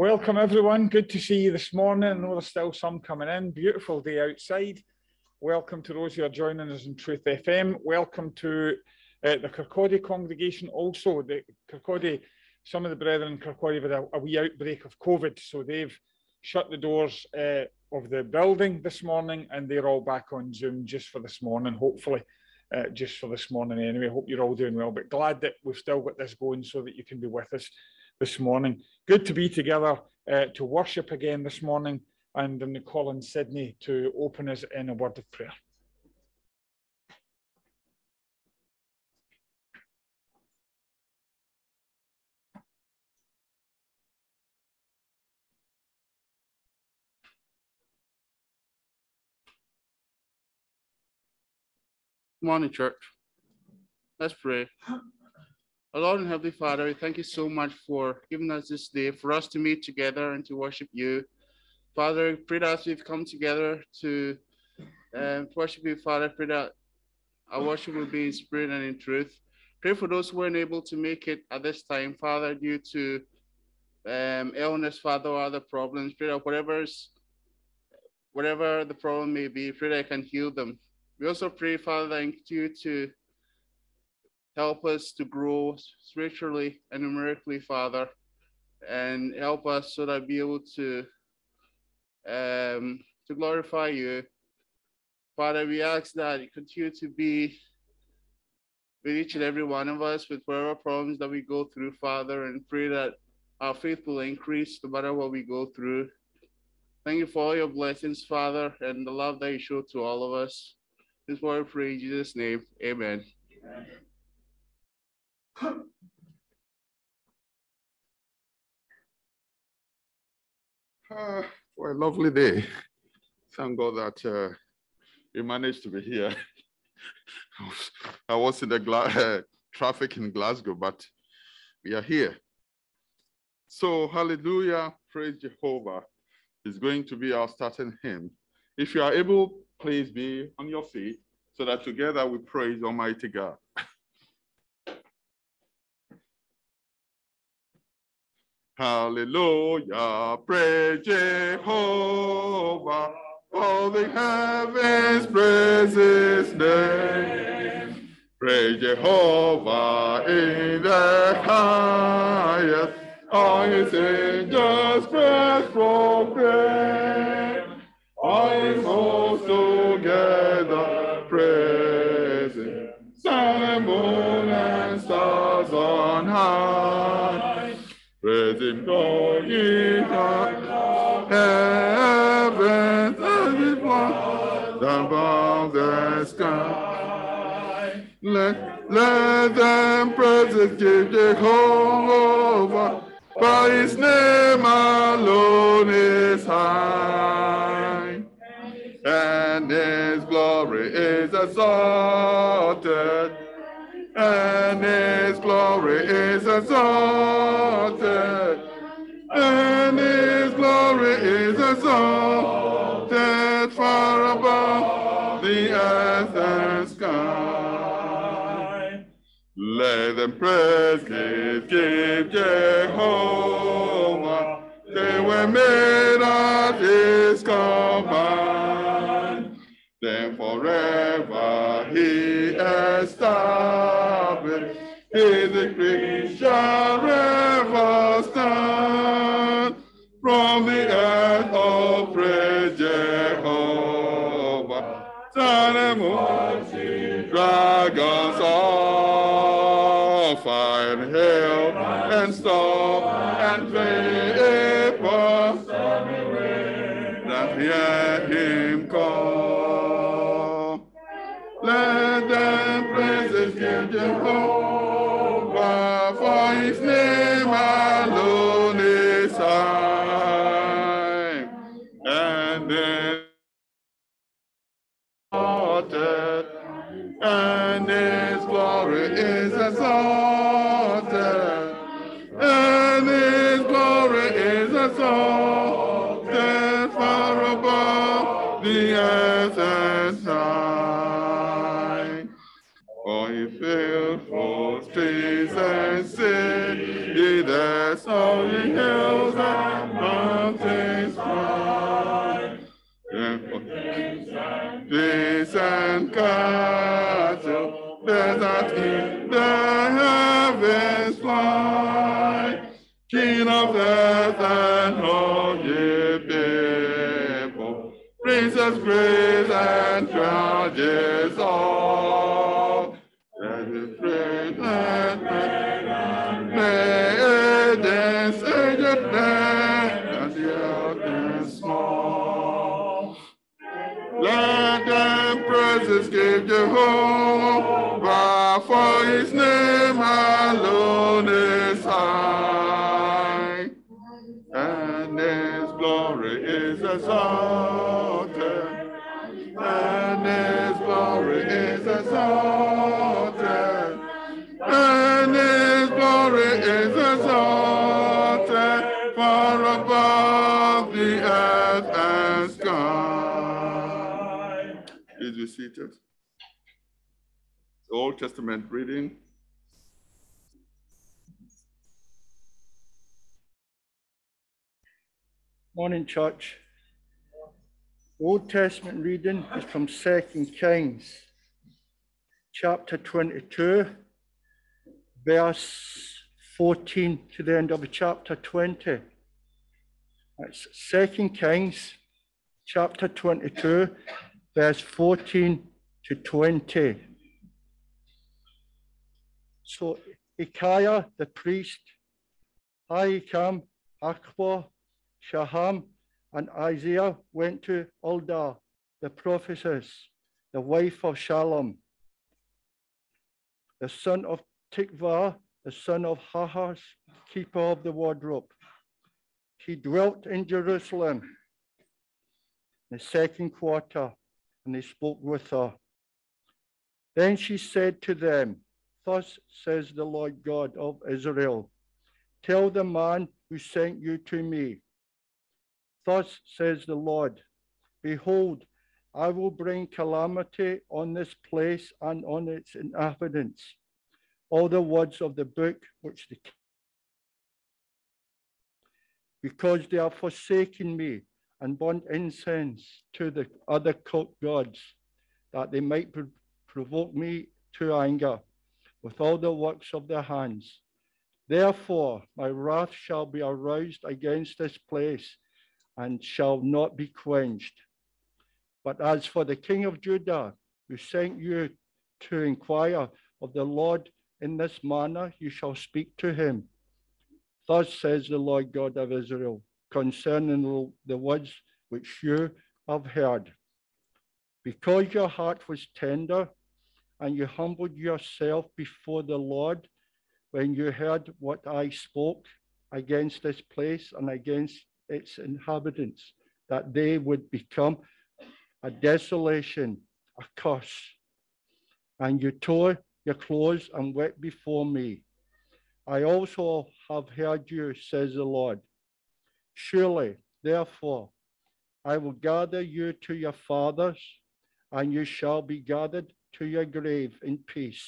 Welcome everyone, good to see you this morning. I know there's still some coming in. Beautiful day outside. Welcome to those who are joining us on Truth FM. Welcome to the Kirkcaldy congregation also. The Kirkcaldy, some of the brethren in Kirkcaldy had a wee outbreak of COVID, so they've shut the doors of the building this morning and they're all back on Zoom just for this morning, hopefully. Just for this morning anyway. Hope you're all doing well, but glad that we've still got this going so that you can be with us this morning. Good to be together to worship again this morning, and I'm going to call on Sydney to open us in a word of prayer. Morning, church. Let's pray. Our Lord and Heavenly Father, we thank you so much for giving us this day for us to meet together and to worship you. Father, pray that as we've come together to worship you, Father, pray that our worship will be in spirit and in truth. Pray for those who weren't able to make it at this time, Father, due to illness, Father, or other problems. Pray that whatever the problem may be, pray that I can heal them. We also pray, Father, thank you to help us to grow spiritually and numerically, Father, and help us so that we'll be able to glorify you. Father, we ask that you continue to be with each and every one of us with whatever problems that we go through, Father, and pray that our faith will increase no matter what we go through. Thank you for all your blessings, Father, and the love that you show to all of us. This is what I pray in Jesus' name. Amen. Amen. What a lovely day. Thank God that we managed to be here. I was in the traffic in Glasgow, but we are here. So, hallelujah, praise Jehovah is going to be our starting hymn. If you are able, please be on your feet so that together we praise Almighty God. Hallelujah, praise Jehovah. All the heavens praise his name. Praise Jehovah in the highest. All his angels praise proclaim. All his hosts together praise him. Sun and moon and stars on high. Praise him, all ye heavens and his blood above the sky. Let them praise his King Jehovah. For his name alone is high, and his glory is exalted, and his glory is exalted, and his glory is exalted far above the earth and sky. Let them praise King Jehovah. They were made at his command. Then forever he established. His decree shall ever stand. From the earth all praise Jehovah. Sun and moon, dragons all. And hail and storm and vapor, that hear him call. Let them praise his King Jehovah, for his name alone is high, and then exalted, and his glory is exalted. Exalted far above the earth and sky. For he filled both trees and sea, he does all the hills and Jesus, grace and charges all. That is great and great. May this aged man and young and small. Let them praises give Jehovah, for his name alone is high. And his glory is exalted. And his glory is exalted. And his glory is exalted far above the earth and sky. Please be seated. The Old Testament reading. Morning, church. The Old Testament reading is from 2 Kings, chapter 22, verse 14 to the end of chapter 20. That's 2 Kings, chapter 22, verse 14 to 20. So Ikiah the priest, Aicham, Akbar, Shaham, and Isaiah went to Uldar, the prophetess, the wife of Shalom, the son of Tikva, the son of Hahas, keeper of the wardrobe. She dwelt in Jerusalem in the second quarter, and they spoke with her. Then she said to them, "Thus says the Lord God of Israel, tell the man who sent you to me, thus says the Lord, behold, I will bring calamity on this place and on its inhabitants. All the words of the book which they because they have forsaken me and burnt incense to the other cult gods, that they might provoke me to anger with all the works of their hands. Therefore, my wrath shall be aroused against this place, and shall not be quenched. But as for the king of Judah, who sent you to inquire of the Lord in this manner, you shall speak to him. Thus says the Lord God of Israel, concerning the words which you have heard. Because your heart was tender, and you humbled yourself before the Lord, when you heard what I spoke against this place and against its inhabitants, that they would become a desolation, a curse. And you tore your clothes and wept before me. I also have heard you, says the Lord. Surely, therefore, I will gather you to your fathers, and you shall be gathered to your grave in peace.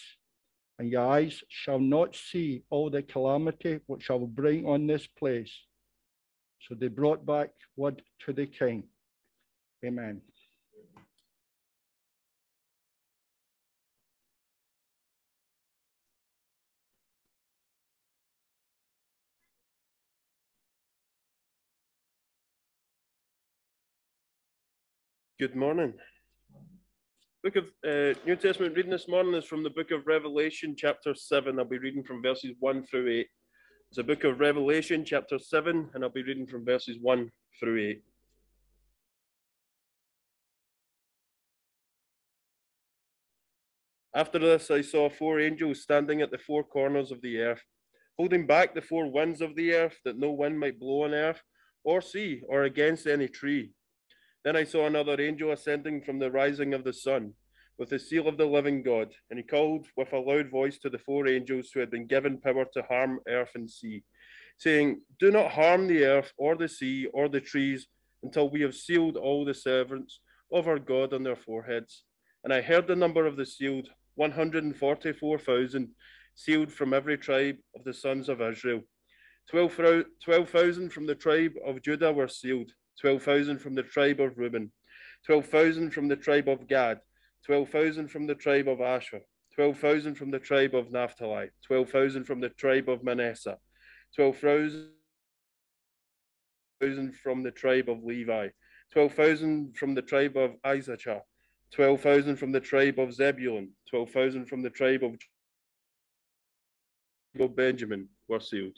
And your eyes shall not see all the calamity which I will bring on this place." So they brought back word to the king. Amen. Good morning. Book of New Testament reading this morning is from the book of Revelation, chapter 7. I'll be reading from verses 1 through 8. It's the book of Revelation, chapter 7, and I'll be reading from verses 1 through 8. After this, I saw four angels standing at the four corners of the earth, holding back the four winds of the earth, that no wind might blow on earth, or sea, or against any tree. Then I saw another angel ascending from the rising of the sun, with the seal of the living God, and he called with a loud voice to the four angels who had been given power to harm earth and sea, saying, "Do not harm the earth or the sea or the trees until we have sealed all the servants of our God on their foreheads." And I heard the number of the sealed, 144,000, sealed from every tribe of the sons of Israel. 12,000 from the tribe of Judah were sealed, 12,000 from the tribe of Reuben, 12,000 from the tribe of Gad, 12,000 from the tribe of Asher, 12,000 from the tribe of Naphtali, 12,000 from the tribe of Manasseh, 12,000 from the tribe of Levi, 12,000 from the tribe of Issachar, 12,000 from the tribe of Zebulun, 12,000 from the tribe of Benjamin were sealed.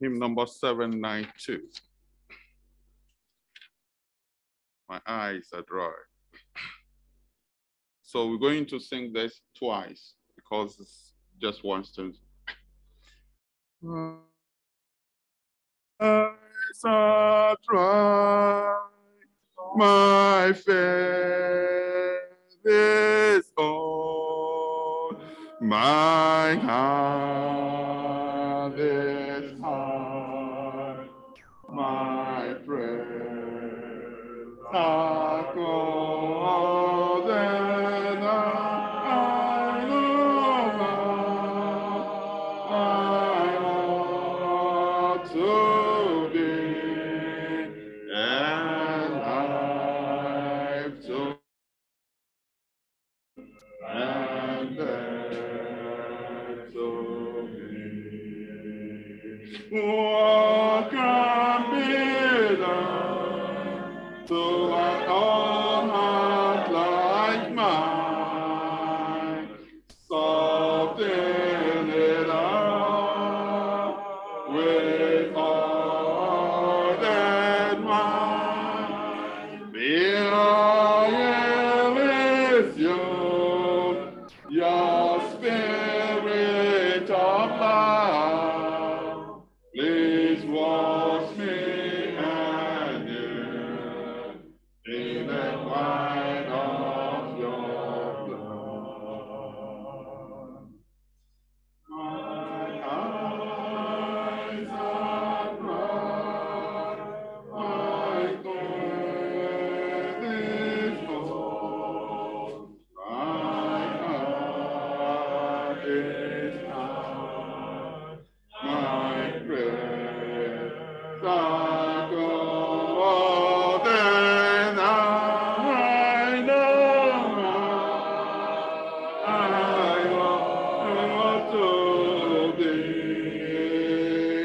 Hymn number 792. My eyes are dry. So we're going to sing this twice because it's just one stanza. My eyes are dry, my faith is old, my heart is hard, my prayer are cold, and I know I ought to be, and I've told, and there to be. What can be done to an old heart like mine? Soften it up with all that mine. Miracle is your spirit of love. Please wash me anew in the wine of your blood. My eyes are bright, my faith is full, my heart is high, my prayers are cold, and I know I ought to be,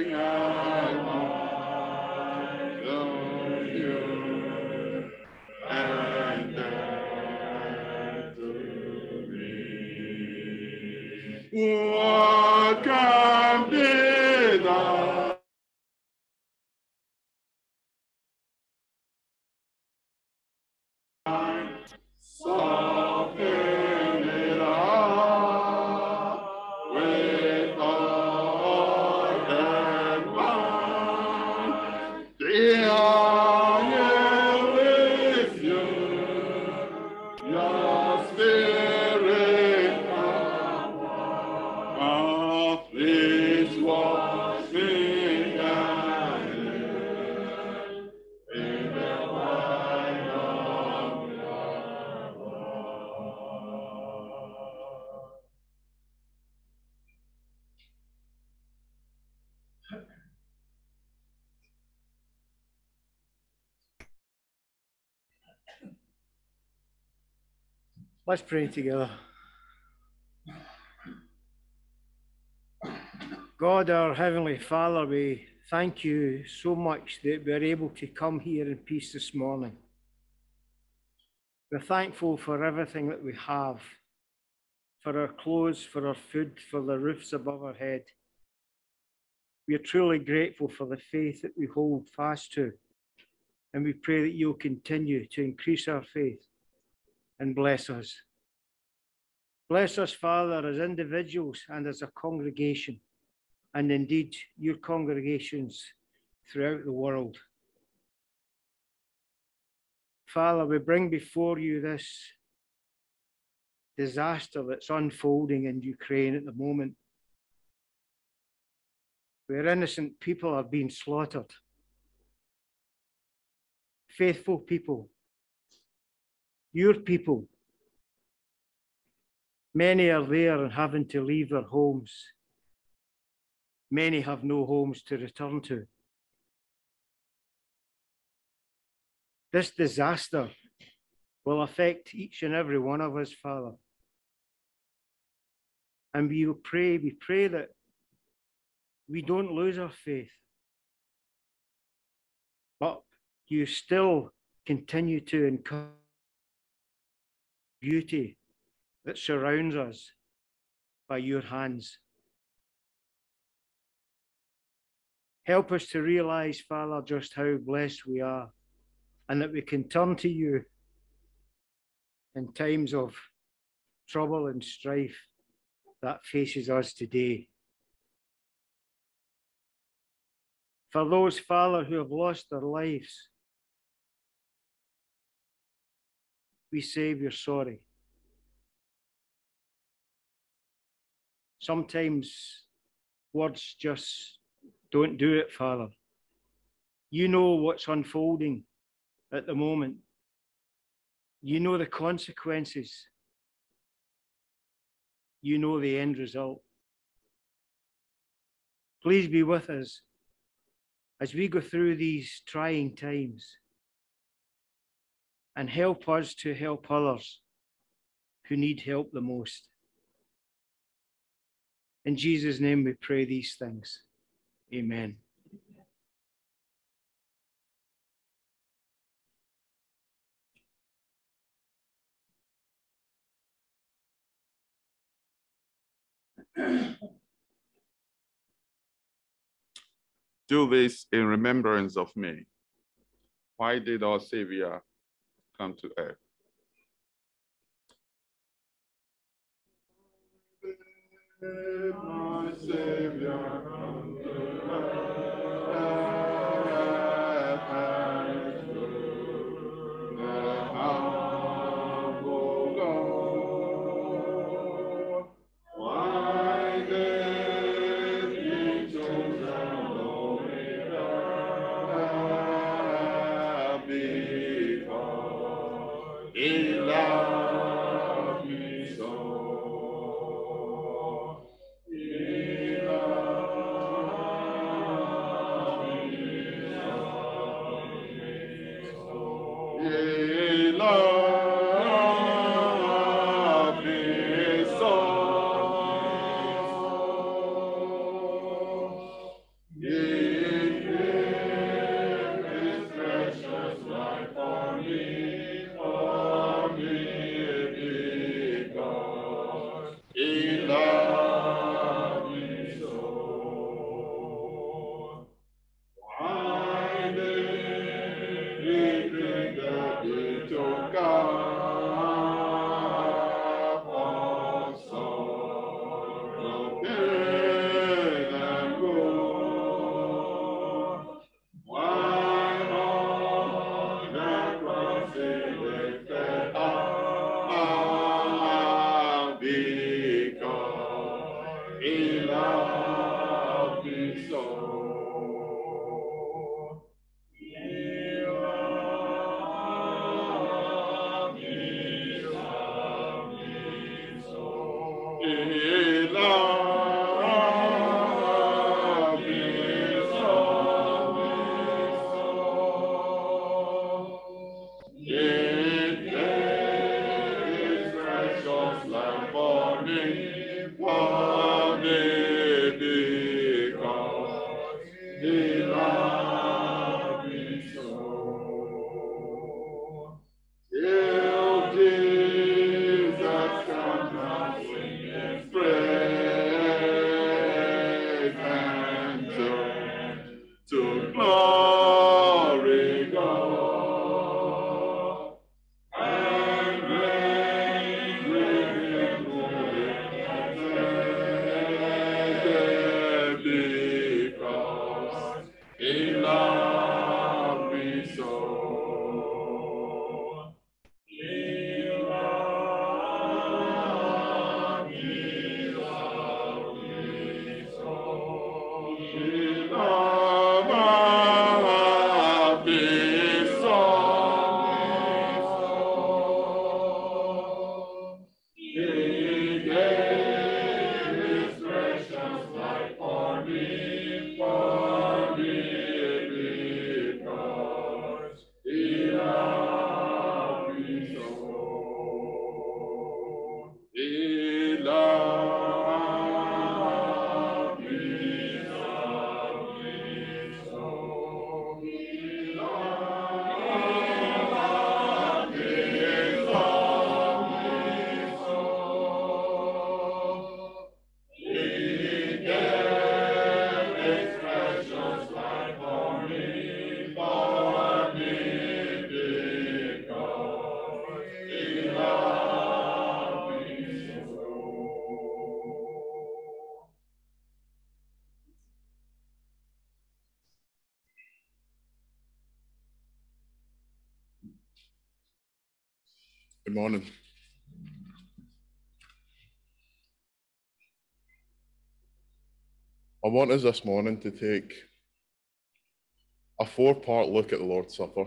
and I know you, and there to be. What can be done? Soften it up with all that mine. Dear, I with you, your spirit of this was me and in the wine of your blood. Let's pray together. God, our Heavenly Father, we thank you so much that we're able to come here in peace this morning. We're thankful for everything that we have, for our clothes, for our food, for the roofs above our head. We are truly grateful for the faith that we hold fast to, and we pray that you'll continue to increase our faith and bless us. Bless us, Father, as individuals and as a congregation, and indeed your congregations throughout the world. Father, we bring before you this disaster that's unfolding in Ukraine at the moment, where innocent people are being slaughtered. Faithful people, your people. Many are there and having to leave their homes. Many have no homes to return to. This disaster will affect each and every one of us, Father. And we pray that we don't lose our faith, but you still continue to encourage beauty that surrounds us by your hands. Help us to realize, Father, just how blessed we are, and that we can turn to you in times of trouble and strife that faces us today. For those, Father, who have lost their lives, we say we're sorry. Sometimes words just don't do it, Father. You know what's unfolding at the moment. You know the consequences. You know the end result. Please be with us as we go through these trying times, and help us to help others who need help the most. In Jesus' name we pray these things. Amen. Do this in remembrance of me. Why did our Savior come to earth? My Savior come to earth, and to the humble Lord. Why did He choose a lonely earth? Because He loved me so. Good morning. I want us this morning to take a four-part look at the Lord's Supper.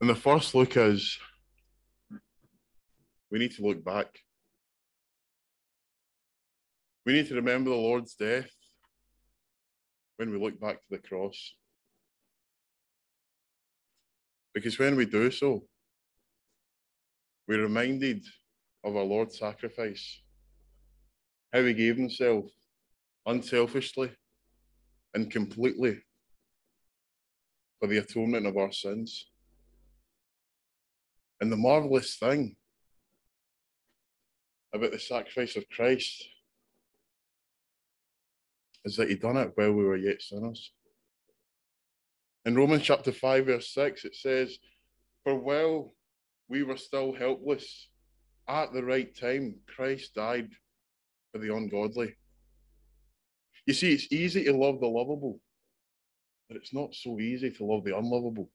And the first look is we need to look back. We need to remember the Lord's death when we look back to the cross. Because when we do so, we're reminded of our Lord's sacrifice, how he gave himself unselfishly and completely for the atonement of our sins. And the marvelous thing about the sacrifice of Christ is that he done it while we were yet sinners. In Romans chapter 5, verse 6, it says, "For while we were still helpless, at the right time, Christ died for the ungodly." You see, it's easy to love the lovable, but it's not so easy to love the unlovable.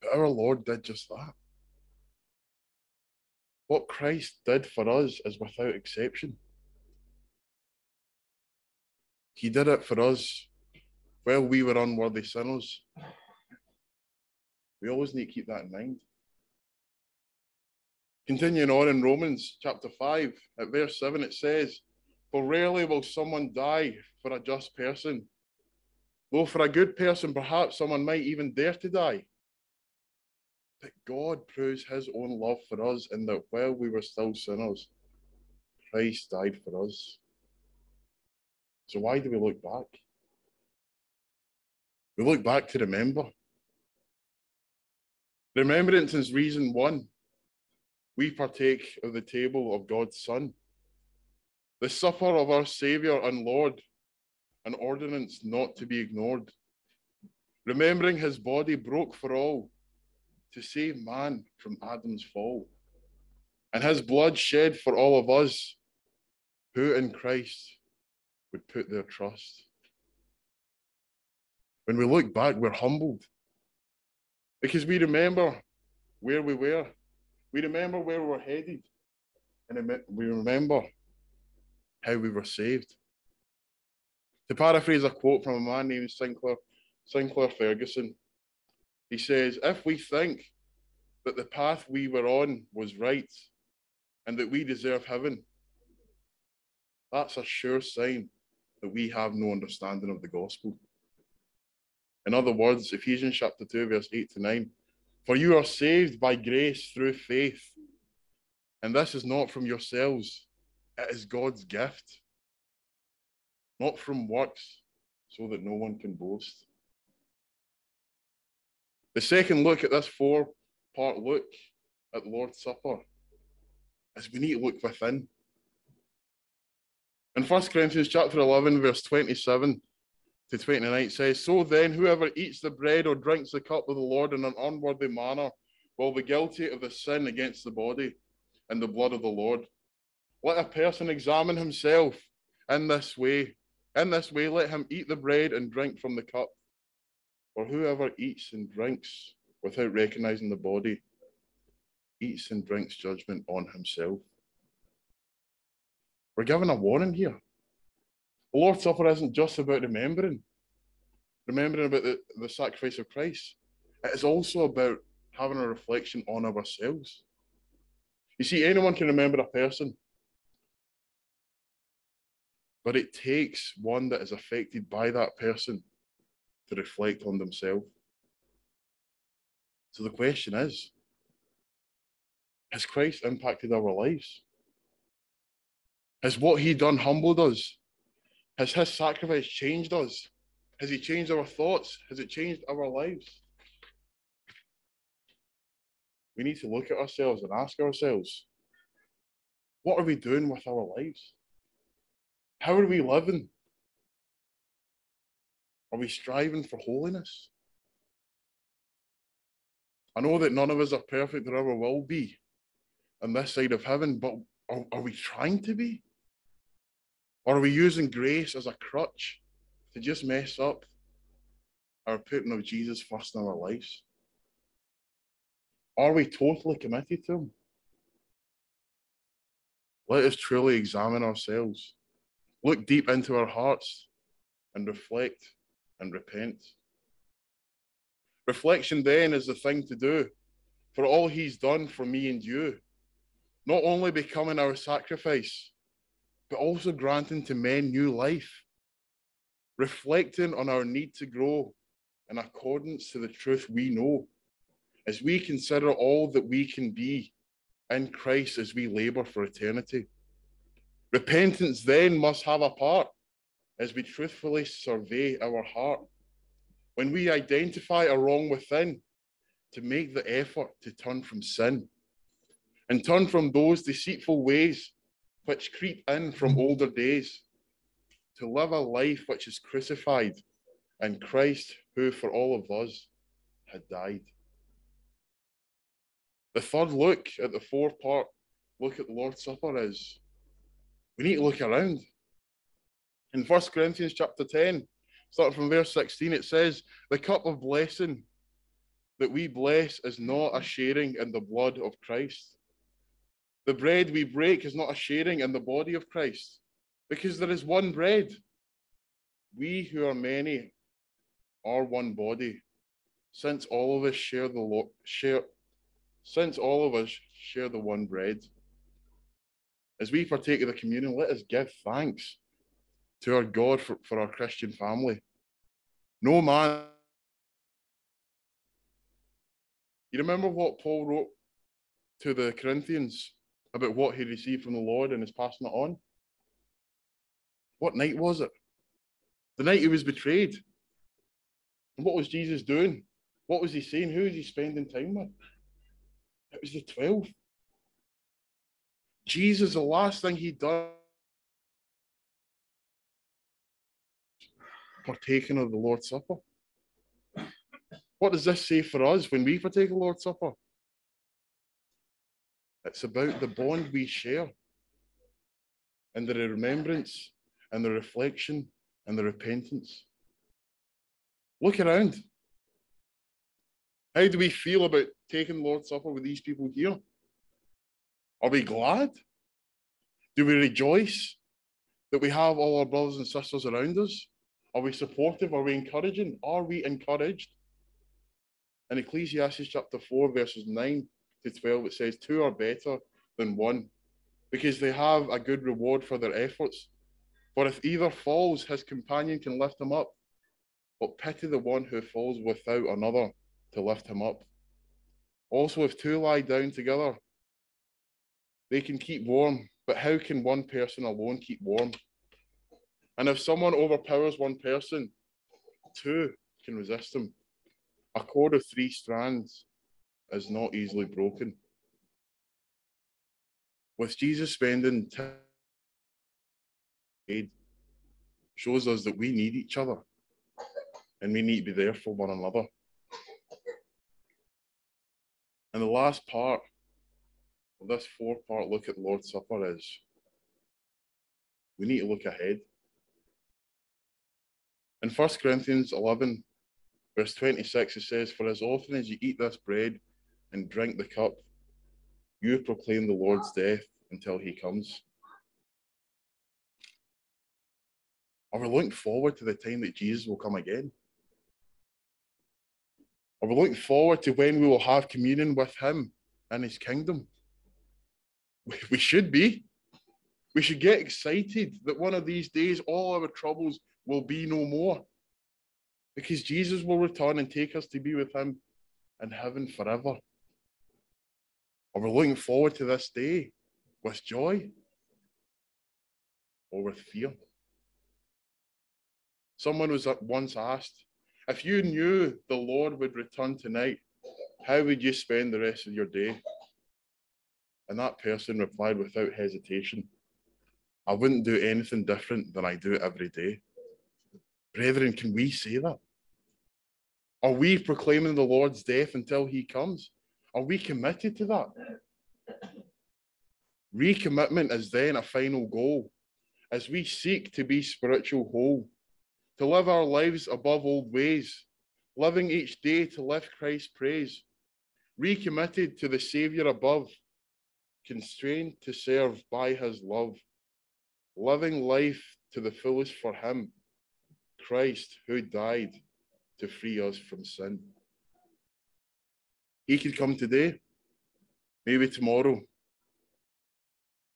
But our Lord did just that. What Christ did for us is without exception. He did it for us while we were unworthy sinners. We always need to keep that in mind. Continuing on in Romans chapter 5, at verse 7, it says, "For rarely will someone die for a just person, though for a good person perhaps someone might even dare to die. But God proves his own love for us in that while we were still sinners, Christ died for us." So why do we look back? We look back to remember. Remembrance is reason one. We partake of the table of God's Son. The supper of our Saviour and Lord, an ordinance not to be ignored. Remembering his body broke for all, to save man from Adam's fall, and his blood shed for all of us, who in Christ would put their trust. When we look back, we're humbled, because we remember where we were, we remember where we were headed, and we remember how we were saved. To paraphrase a quote from a man named Sinclair Ferguson, he says, "If we think that the path we were on was right and that we deserve heaven, that's a sure sign that we have no understanding of the gospel." In other words, Ephesians chapter 2, verse 8 to 9, "For you are saved by grace through faith, and this is not from yourselves, it is God's gift, not from works, so that no one can boast." The second look at this four-part look at the Lord's Supper is we need to look within. In 1 Corinthians chapter 11, verse 27 to 29, it says, "So then, whoever eats the bread or drinks the cup of the Lord in an unworthy manner will be guilty of the sin against the body and the blood of the Lord. Let a person examine himself in this way. In this way, let him eat the bread and drink from the cup. For whoever eats and drinks without recognizing the body eats and drinks judgment on himself." We're given a warning here. The Lord's Supper isn't just about remembering about the sacrifice of Christ. It is also about having a reflection on ourselves. You see, anyone can remember a person, but it takes one that is affected by that person to reflect on themselves. So the question is, has Christ impacted our lives? Has what he done humbled us? Has his sacrifice changed us? Has he changed our thoughts? Has it changed our lives? We need to look at ourselves and ask ourselves, what are we doing with our lives? How are we living? Are we striving for holiness? I know that none of us are perfect or ever will be on this side of heaven, but are we trying to be? Or are we using grace as a crutch to just mess up are putting of Jesus first in our lives? Are we totally committed to him? Let us truly examine ourselves, look deep into our hearts, and reflect and repent. Reflection then is the thing to do for all he's done for me and you, not only becoming our sacrifice, but also granting to men new life, reflecting on our need to grow in accordance to the truth we know, as we consider all that we can be in Christ as we labor for eternity. Repentance then must have a part as we truthfully survey our heart. When we identify a wrong within, to make the effort to turn from sin and turn from those deceitful ways which creep in from older days, to live a life which is crucified in Christ, who for all of us had died. The third look at the four-part look at the Lord's Supper is we need to look around. In 1 Corinthians chapter 10, starting from verse 16, it says, "The cup of blessing that we bless is not a sharing in the blood of Christ. The bread we break is not a sharing in the body of Christ, because there is one bread. We who are many are one body, since all of us share the one bread." As we partake of the communion, let us give thanks to our God for our Christian family. No man. You remember what Paul wrote to the Corinthians about what he received from the Lord and is passing it on? What night was it? The night he was betrayed. And what was Jesus doing? What was he saying? Who was he spending time with? It was the 12. Jesus, the last thing he done, partaking of the Lord's Supper. What does this say for us when we partake of the Lord's Supper? It's about the bond we share and the remembrance and the reflection and the repentance. Look around. How do we feel about taking the Lord's Supper with these people here? Are we glad? Do we rejoice that we have all our brothers and sisters around us? Are we supportive? Are we encouraging? Are we encouraged? In Ecclesiastes chapter 4, verses 9 to 12, it says, "Two are better than one, because they have a good reward for their efforts. For if either falls, his companion can lift him up. But pity the one who falls without another to lift him up. Also, if two lie down together, they can keep warm. But how can one person alone keep warm? And if someone overpowers one person, two can resist him. A cord of three strands is not easily broken." With Jesus spending time, shows us that we need each other and we need to be there for one another. And the last part of this four-part look at the Lord's Supper is we need to look ahead. In 1 Corinthians 11, verse 26, it says, "For as often as you eat this bread and drink the cup, you proclaim the Lord's death until he comes." Are we looking forward to the time that Jesus will come again? Are we looking forward to when we will have communion with him and his kingdom? We should be. We should get excited that one of these days all our troubles will be no more, because Jesus will return and take us to be with him in heaven forever. Are we looking forward to this day with joy or with fear? Someone was once asked, "If you knew the Lord would return tonight, how would you spend the rest of your day?" And that person replied without hesitation, "I wouldn't do anything different than I do every day." Brethren, can we say that? Are we proclaiming the Lord's death until he comes? Are we committed to that? Recommitment is then a final goal as we seek to be spiritual whole, to live our lives above old ways, living each day to lift Christ's praise, recommitted to the Saviour above, constrained to serve by his love, living life to the fullest for him, Christ who died to free us from sin. He could come today, maybe tomorrow,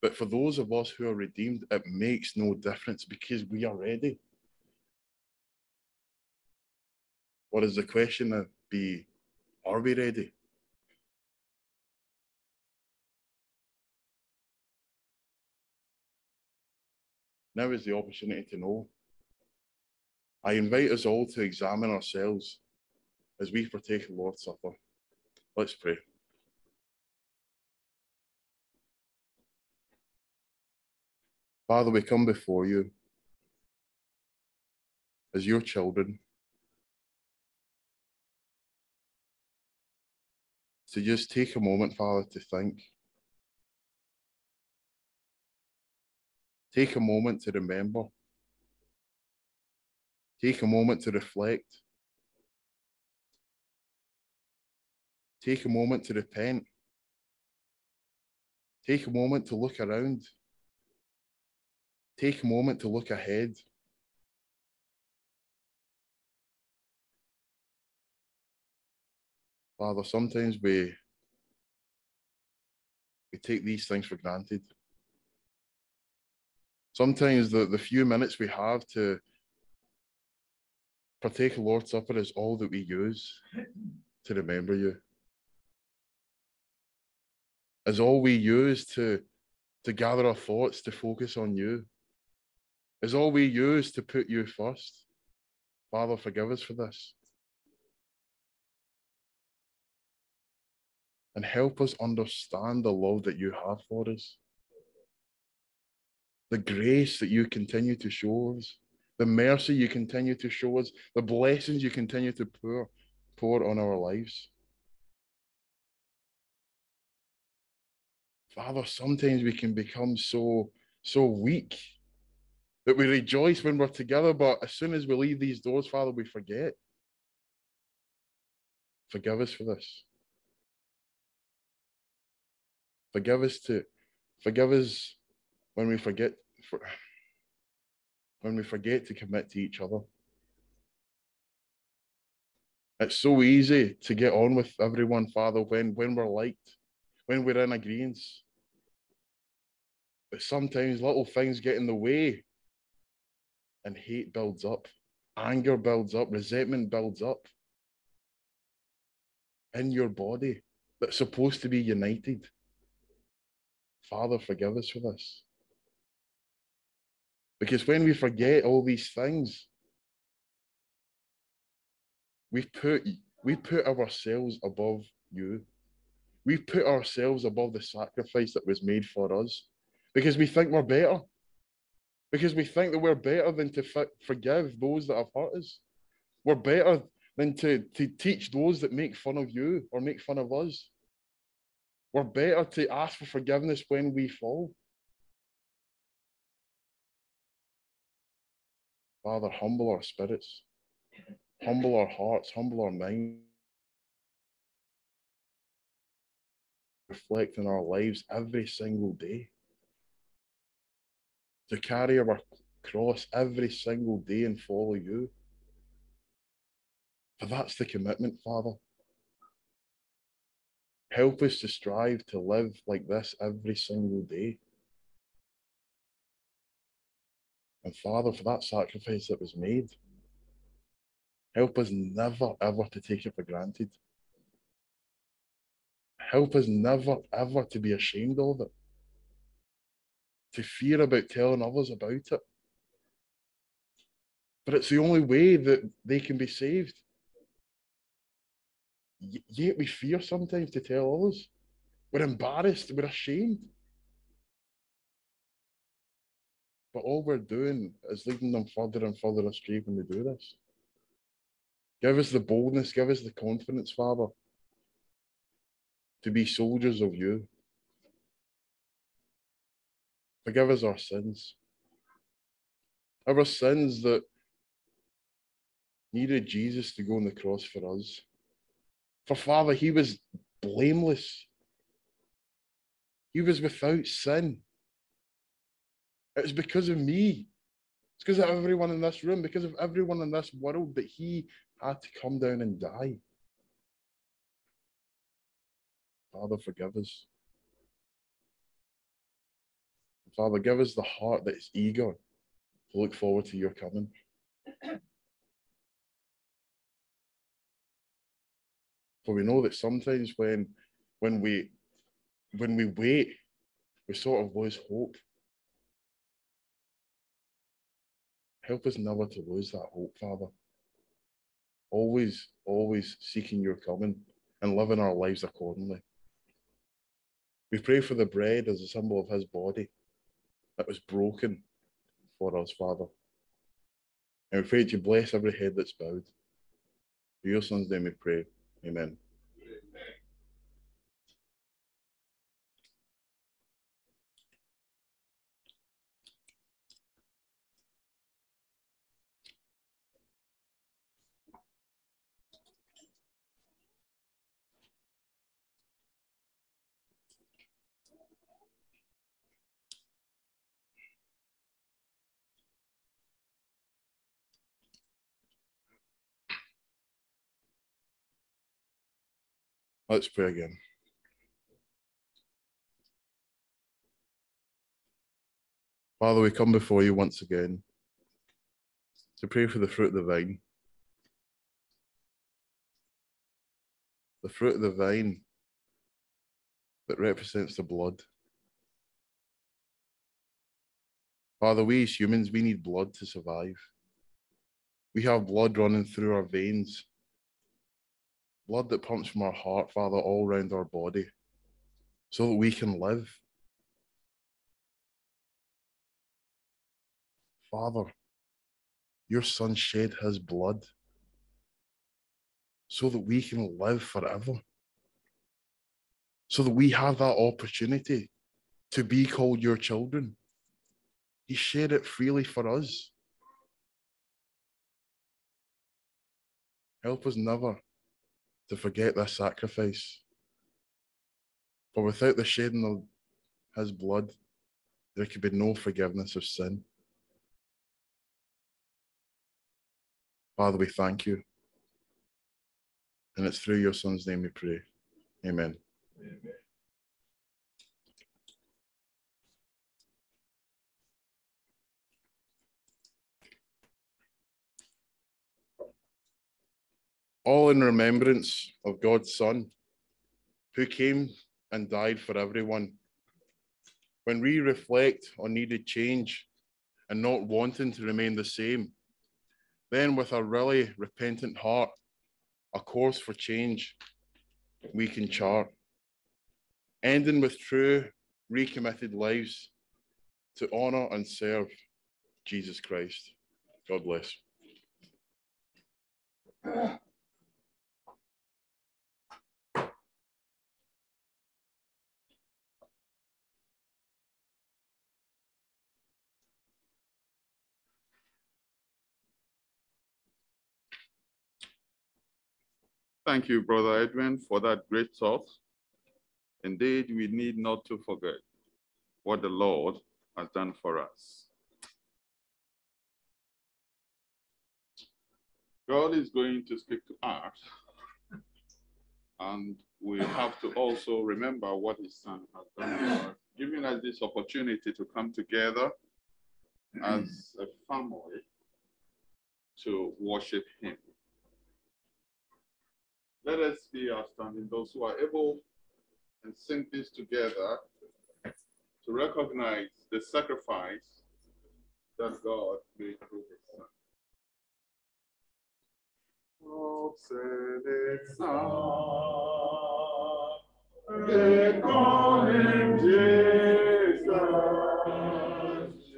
but for those of us who are redeemed, it makes no difference because we are ready. What is the question that be, are we ready? Now is the opportunity to know. I invite us all to examine ourselves as we partake of Lord's Supper. Let's pray. Father, we come before you as your children to just take a moment, Father, to think. Take a moment to remember. Take a moment to reflect. Take a moment to repent. Take a moment to look around. Take a moment to look ahead. Father, sometimes we take these things for granted. Sometimes the few minutes we have to partake of Lord's Supper is all that we use to remember you. Is all we use to gather our thoughts, to focus on you. Is all we use to put you first. Father, forgive us for this. And help us understand the love that you have for us. The grace that you continue to show us, the mercy you continue to show us, the blessings you continue to pour on our lives. Father, sometimes we can become so weak that we rejoice when we're together, but as soon as we leave these doors, Father, we forget. Forgive us for this. Forgive us when we forget. When we forget to commit to each other. It's so easy to get on with everyone, Father, when we're liked, when we're in agreement. But sometimes little things get in the way and hate builds up, anger builds up, resentment builds up in your body that's supposed to be united. Father, forgive us for this. Because when we forget all these things, we put ourselves above you. We put ourselves above the sacrifice that was made for us because we think we're better. Because we think that we're better than to forgive those that have hurt us. We're better than to teach those that make fun of you or make fun of us. We're better to ask for forgiveness when we fall. Father, humble our spirits, humble our hearts, humble our minds. Reflect in our lives every single day. To carry our cross every single day and follow you. For that's the commitment, Father. Help us to strive to live like this every single day. And Father, for that sacrifice that was made, help us never, ever to take it for granted. Help us never, ever to be ashamed of it, to fear about telling others about it. But it's the only way that they can be saved. Yet we fear sometimes to tell others. We're embarrassed, we're ashamed. But all we're doing is leading them further and further astray when we do this. Give us the boldness, give us the confidence, Father, to be soldiers of you. Forgive us our sins. Our sins that needed Jesus to go on the cross for us. For Father, he was blameless. He was without sin. It was because of me. It's because of everyone in this room, because of everyone in this world, that he had to come down and die. Father, forgive us. Father, give us the heart that is eager to look forward to your coming. For we know that sometimes when we wait, we sort of lose hope. Help us never to lose that hope, Father. Always, always seeking your coming and living our lives accordingly. We pray for the bread as a symbol of his body that was broken for us, Father. And we pray that you bless every head that's bowed. For your son's name we pray. Amen. Let's pray again. Father, we come before you once again to pray for the fruit of the vine. The fruit of the vine that represents the blood. Father, we as humans, we need blood to survive. We have blood running through our veins. Blood that pumps from our heart, Father, all round our body, so that we can live. Father, your Son shed his blood so that we can live forever, so that we have that opportunity to be called your children. He shed it freely for us. Help us never to forget that sacrifice. For without the shedding of his blood, there could be no forgiveness of sin. Father, we thank you. And it's through your Son's name we pray. Amen. Amen. All in remembrance of God's Son, who came and died for everyone. When we reflect on needed change and not wanting to remain the same, then with a really repentant heart, a course for change we can chart, ending with true, recommitted lives to honour and serve Jesus Christ. God bless. Thank you, Brother Edwin, for that great thought. Indeed, we need not to forget what the Lord has done for us. God is going to speak to us, and we have to also remember what his Son has done for us, giving us this opportunity to come together as a family to worship him. Let us be outstanding, those who are able, and sing this together to recognize the sacrifice that God made through his Son. They call him Jesus.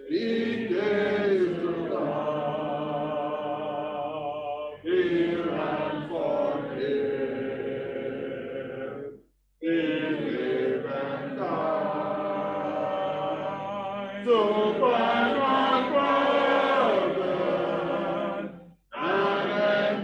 He gave to God. He ran for him. He lived and died to buy my brother and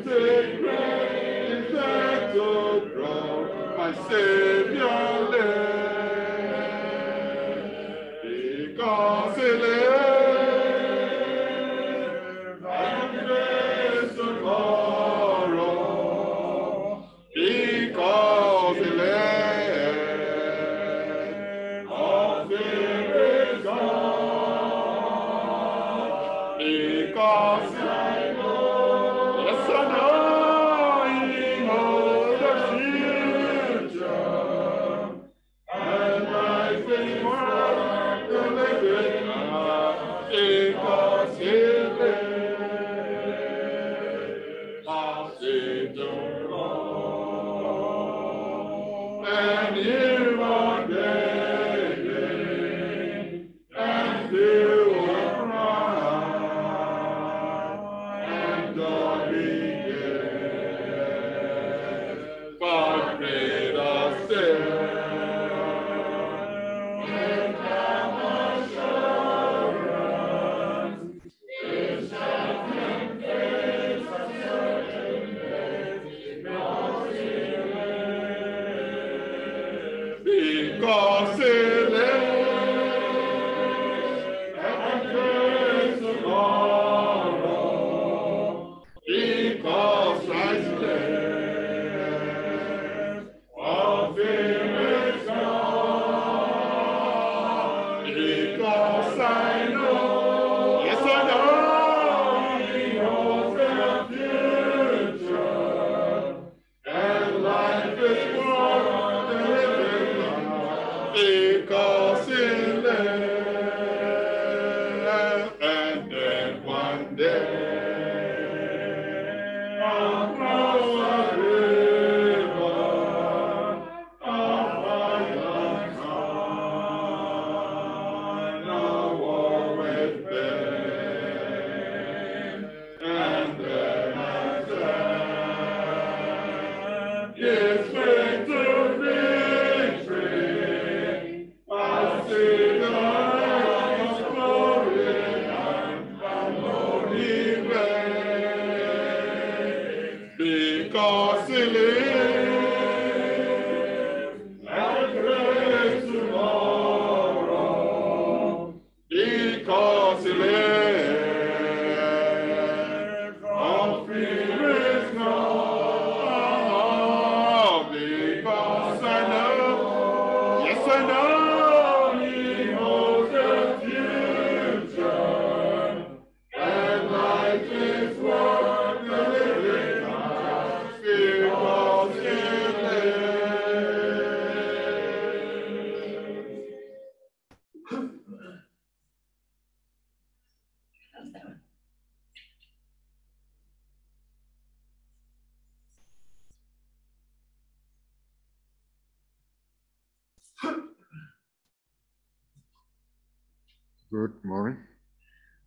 Good morning.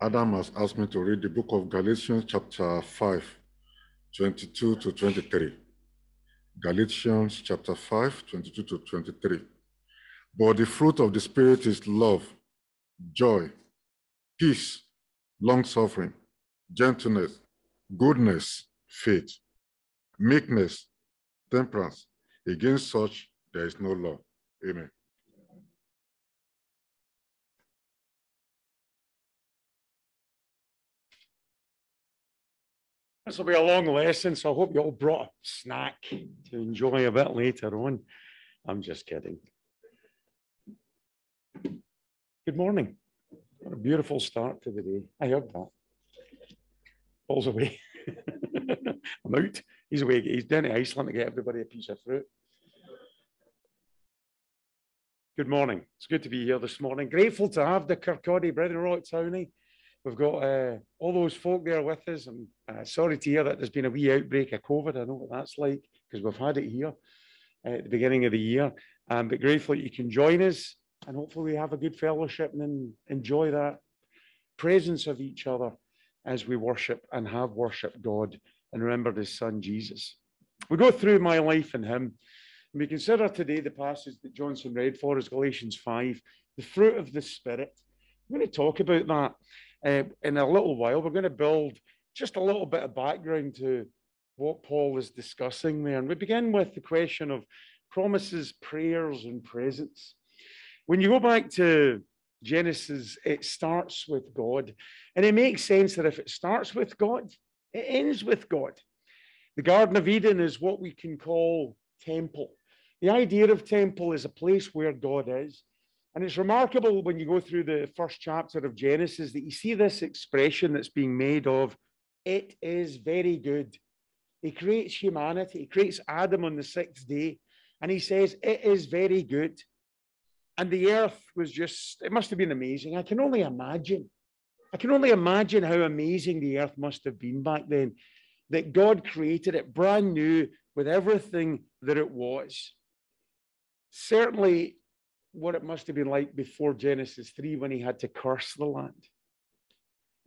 Adam has asked me to read the book of Galatians chapter 5, 22 to 23. Galatians chapter 5, 22 to 23. But the fruit of the Spirit is love, joy, peace, long-suffering, gentleness, goodness, faith, meekness, temperance. Against such, there is no law. Amen. This will be a long lesson, so I hope you all brought a snack to enjoy a bit later on. I'm just kidding. Good morning. What a beautiful start to the day. I heard that. Paul's away. I'm out. He's away. He's down to Iceland to get everybody a piece of fruit. Good morning. It's good to be here this morning. Grateful to have the Kirkcaldy brethren all at Townie. We've got all those folk there with us. I'm sorry to hear that there's been a wee outbreak of COVID. I know what that's like because we've had it here at the beginning of the year. But grateful that you can join us and hopefully we have a good fellowship and enjoy that presence of each other as we worship and have worshipped God and remembered his son Jesus. We go through my life in him and we consider today the passage that Johnson read for us, Galatians 5, the fruit of the Spirit. I'm going to talk about that. In a little while, we're going to build just a little bit of background to what Paul is discussing there. And we begin with the question of promises, prayers, and presence. When you go back to Genesis, it starts with God. And it makes sense that if it starts with God, it ends with God. The Garden of Eden is what we can call temple. The idea of temple is a place where God is. And it's remarkable when you go through the first chapter of Genesis that you see this expression that's being made of, it is very good. He creates humanity. He creates Adam on the sixth day. And he says, it is very good. And the earth was just, it must have been amazing. I can only imagine. I can only imagine how amazing the earth must have been back then, that God created it brand new with everything that it was. Certainly, what it must have been like before Genesis 3 when he had to curse the land.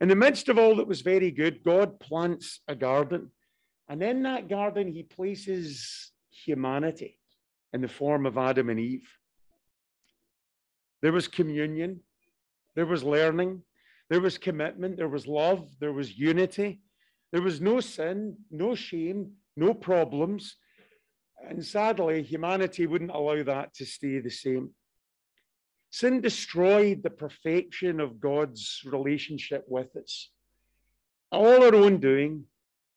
In the midst of all that was very good, God plants a garden. And in that garden, he places humanity in the form of Adam and Eve. There was communion. There was learning. There was commitment. There was love. There was unity. There was no sin, no shame, no problems. And sadly, humanity wouldn't allow that to stay the same. Sin destroyed the perfection of God's relationship with us. All our own doing,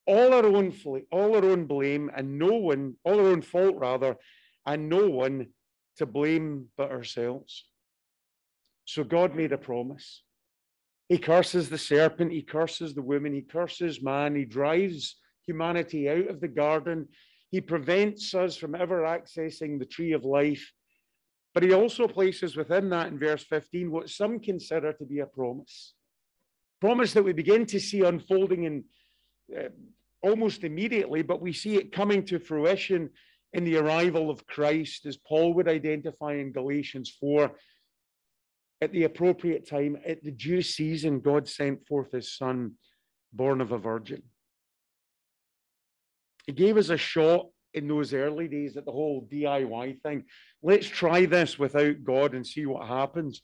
all our own blame, and no one, all our own fault rather, and no one to blame but ourselves. So God made a promise. He curses the serpent, he curses the woman, he curses man, he drives humanity out of the garden. He prevents us from ever accessing the tree of life. But he also places within that, in verse 15, what some consider to be a promise. Promise that we begin to see unfolding in, almost immediately, but we see it coming to fruition in the arrival of Christ, as Paul would identify in Galatians 4. At the appropriate time, at the due season, God sent forth his son, born of a virgin. He gave us a shot in those early days at the whole DIY thing. Let's try this without God and see what happens.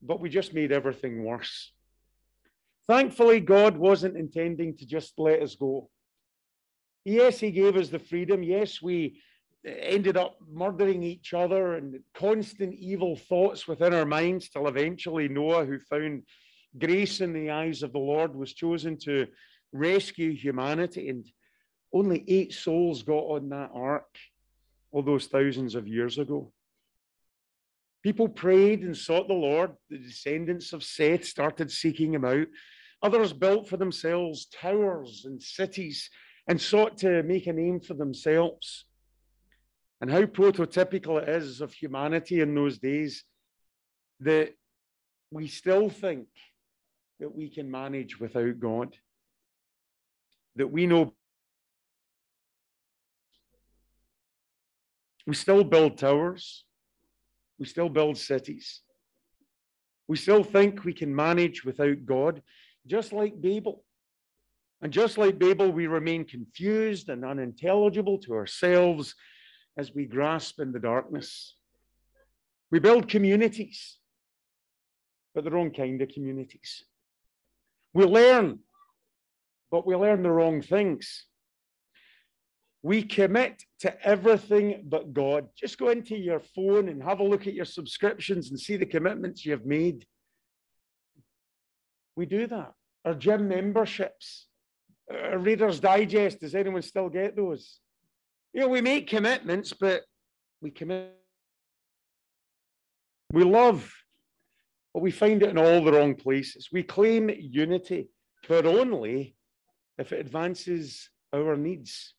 But we just made everything worse. Thankfully, God wasn't intending to just let us go. Yes, he gave us the freedom. Yes, we ended up murdering each other and constant evil thoughts within our minds till eventually Noah, who found grace in the eyes of the Lord, was chosen to rescue humanity, and only 8 souls got on that ark all those thousands of years ago. People prayed and sought the Lord. The descendants of Seth started seeking him out. Others built for themselves towers and cities and sought to make a name for themselves. And how prototypical it is of humanity in those days that we still think that we can manage without God, that we know. We still build towers. We still build cities. We still think we can manage without God, just like Babel. And just like Babel, we remain confused and unintelligible to ourselves as we grasp in the darkness. We build communities, but their own kind of communities. We learn, but we learn the wrong things. We commit to everything but God. Just go into your phone and have a look at your subscriptions and see the commitments you've made. We do that. Our gym memberships, our Reader's Digest, does anyone still get those? You know, we make commitments, but we commit. We love, but we find it in all the wrong places. We claim unity, but only if it advances our needs.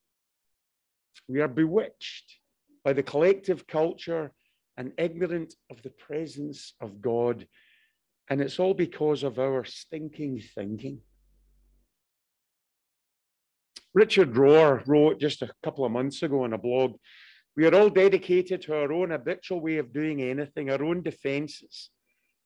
We are bewitched by the collective culture and ignorant of the presence of God. And it's all because of our stinking thinking. Richard Rohr wrote just a couple of months ago on a blog, we are all dedicated to our own habitual way of doing anything, our own defenses,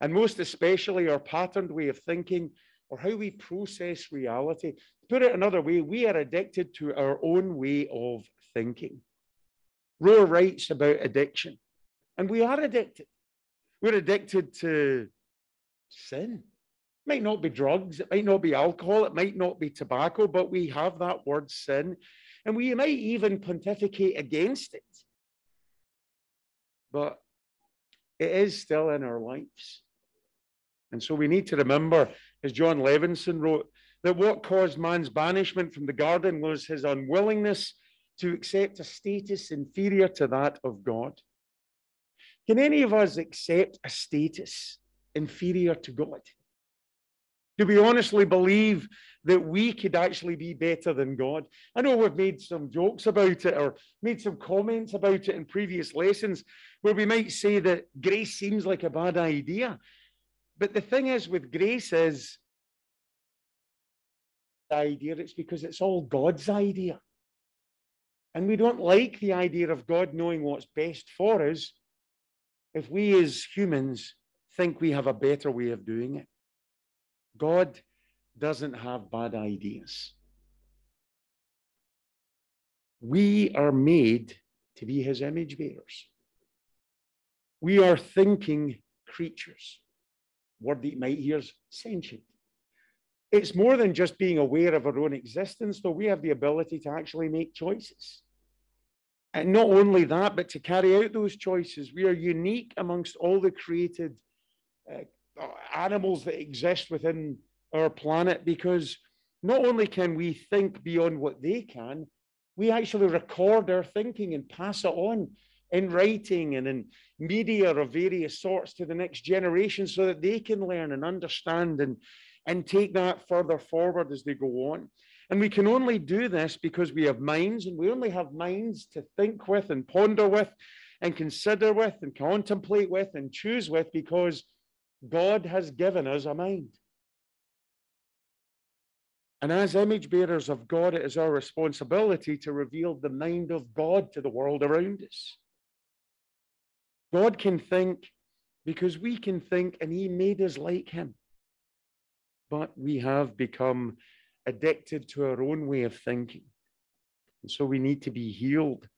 and most especially our patterned way of thinking or how we process reality. To put it another way, we are addicted to our own way of thinking. Rohr writes about addiction, and we are addicted. We're addicted to sin. It might not be drugs, it might not be alcohol, it might not be tobacco, but we have that word sin, and we might even pontificate against it. But it is still in our lives. And so we need to remember, as John Levinson wrote, that what caused man's banishment from the garden was his unwillingness to accept a status inferior to that of God. Can any of us accept a status inferior to God? Do we honestly believe that we could actually be better than God? I know we've made some jokes about it or made some comments about it in previous lessons where we might say that grace seems like a bad idea. But the thing is with grace is the idea, it's because it's all God's idea. And we don't like the idea of God knowing what's best for us if we as humans think we have a better way of doing it. God doesn't have bad ideas. We are made to be his image bearers. We are thinking creatures. Word that you might hear is sentient. It's more than just being aware of our own existence, though we have the ability to actually make choices. And not only that, but to carry out those choices, we are unique amongst all the created animals that exist within our planet, because not only can we think beyond what they can, we actually record our thinking and pass it on in writing and in media of various sorts to the next generation so that they can learn and understand and take that further forward as they go on. And we can only do this because we have minds, and we only have minds to think with and ponder with and consider with and contemplate with and choose with, because God has given us a mind. And as image bearers of God, it is our responsibility to reveal the mind of God to the world around us. God can think because we can think, and he made us like him. But we have become addicted to our own way of thinking. And so we need to be healed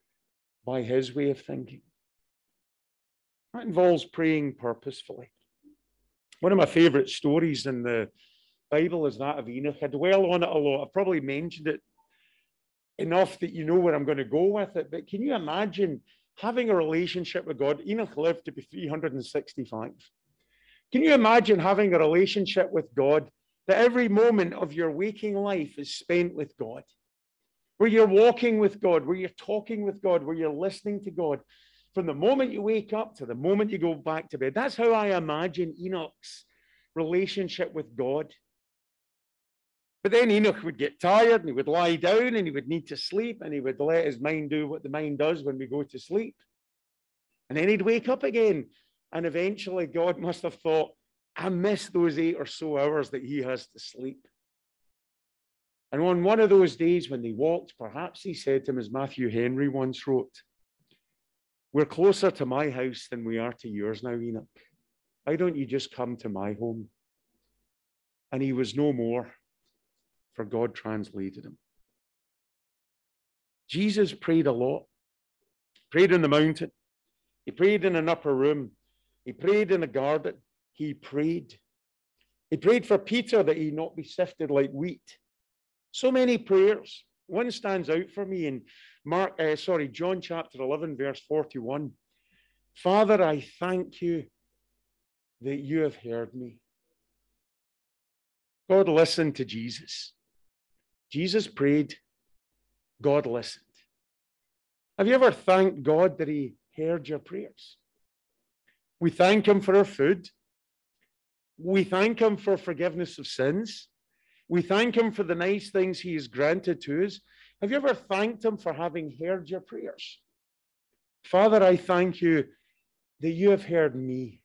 by his way of thinking. That involves praying purposefully. One of my favorite stories in the Bible is that of Enoch. I dwell on it a lot. I've probably mentioned it enough that you know where I'm going to go with it. But can you imagine having a relationship with God? Enoch lived to be 365. Can you imagine having a relationship with God that every moment of your waking life is spent with God, where you're walking with God, where you're talking with God, where you're listening to God, from the moment you wake up to the moment you go back to bed? That's how I imagine Enoch's relationship with God. But then Enoch would get tired and he would lie down and he would need to sleep, and he would let his mind do what the mind does when we go to sleep. And then he'd wake up again. And eventually God must have thought, I miss those 8 or so hours that he has to sleep. And on one of those days when they walked, perhaps he said to him, as Matthew Henry once wrote, We're closer to my house than we are to yours now, Enoch. Why don't you just come to my home? And he was no more, for God translated him. Jesus prayed a lot. He prayed on the mountain. He prayed in an upper room. He prayed in a garden. He prayed. He prayed for Peter that he not be sifted like wheat. So many prayers. One stands out for me in John chapter 11, verse 41. Father, I thank you that you have heard me. God listened to Jesus. Jesus prayed. God listened. Have you ever thanked God that he heard your prayers? We thank him for our food. We thank him for forgiveness of sins. We thank him for the nice things he has granted to us. Have you ever thanked him for having heard your prayers? Father, I thank you that you have heard me.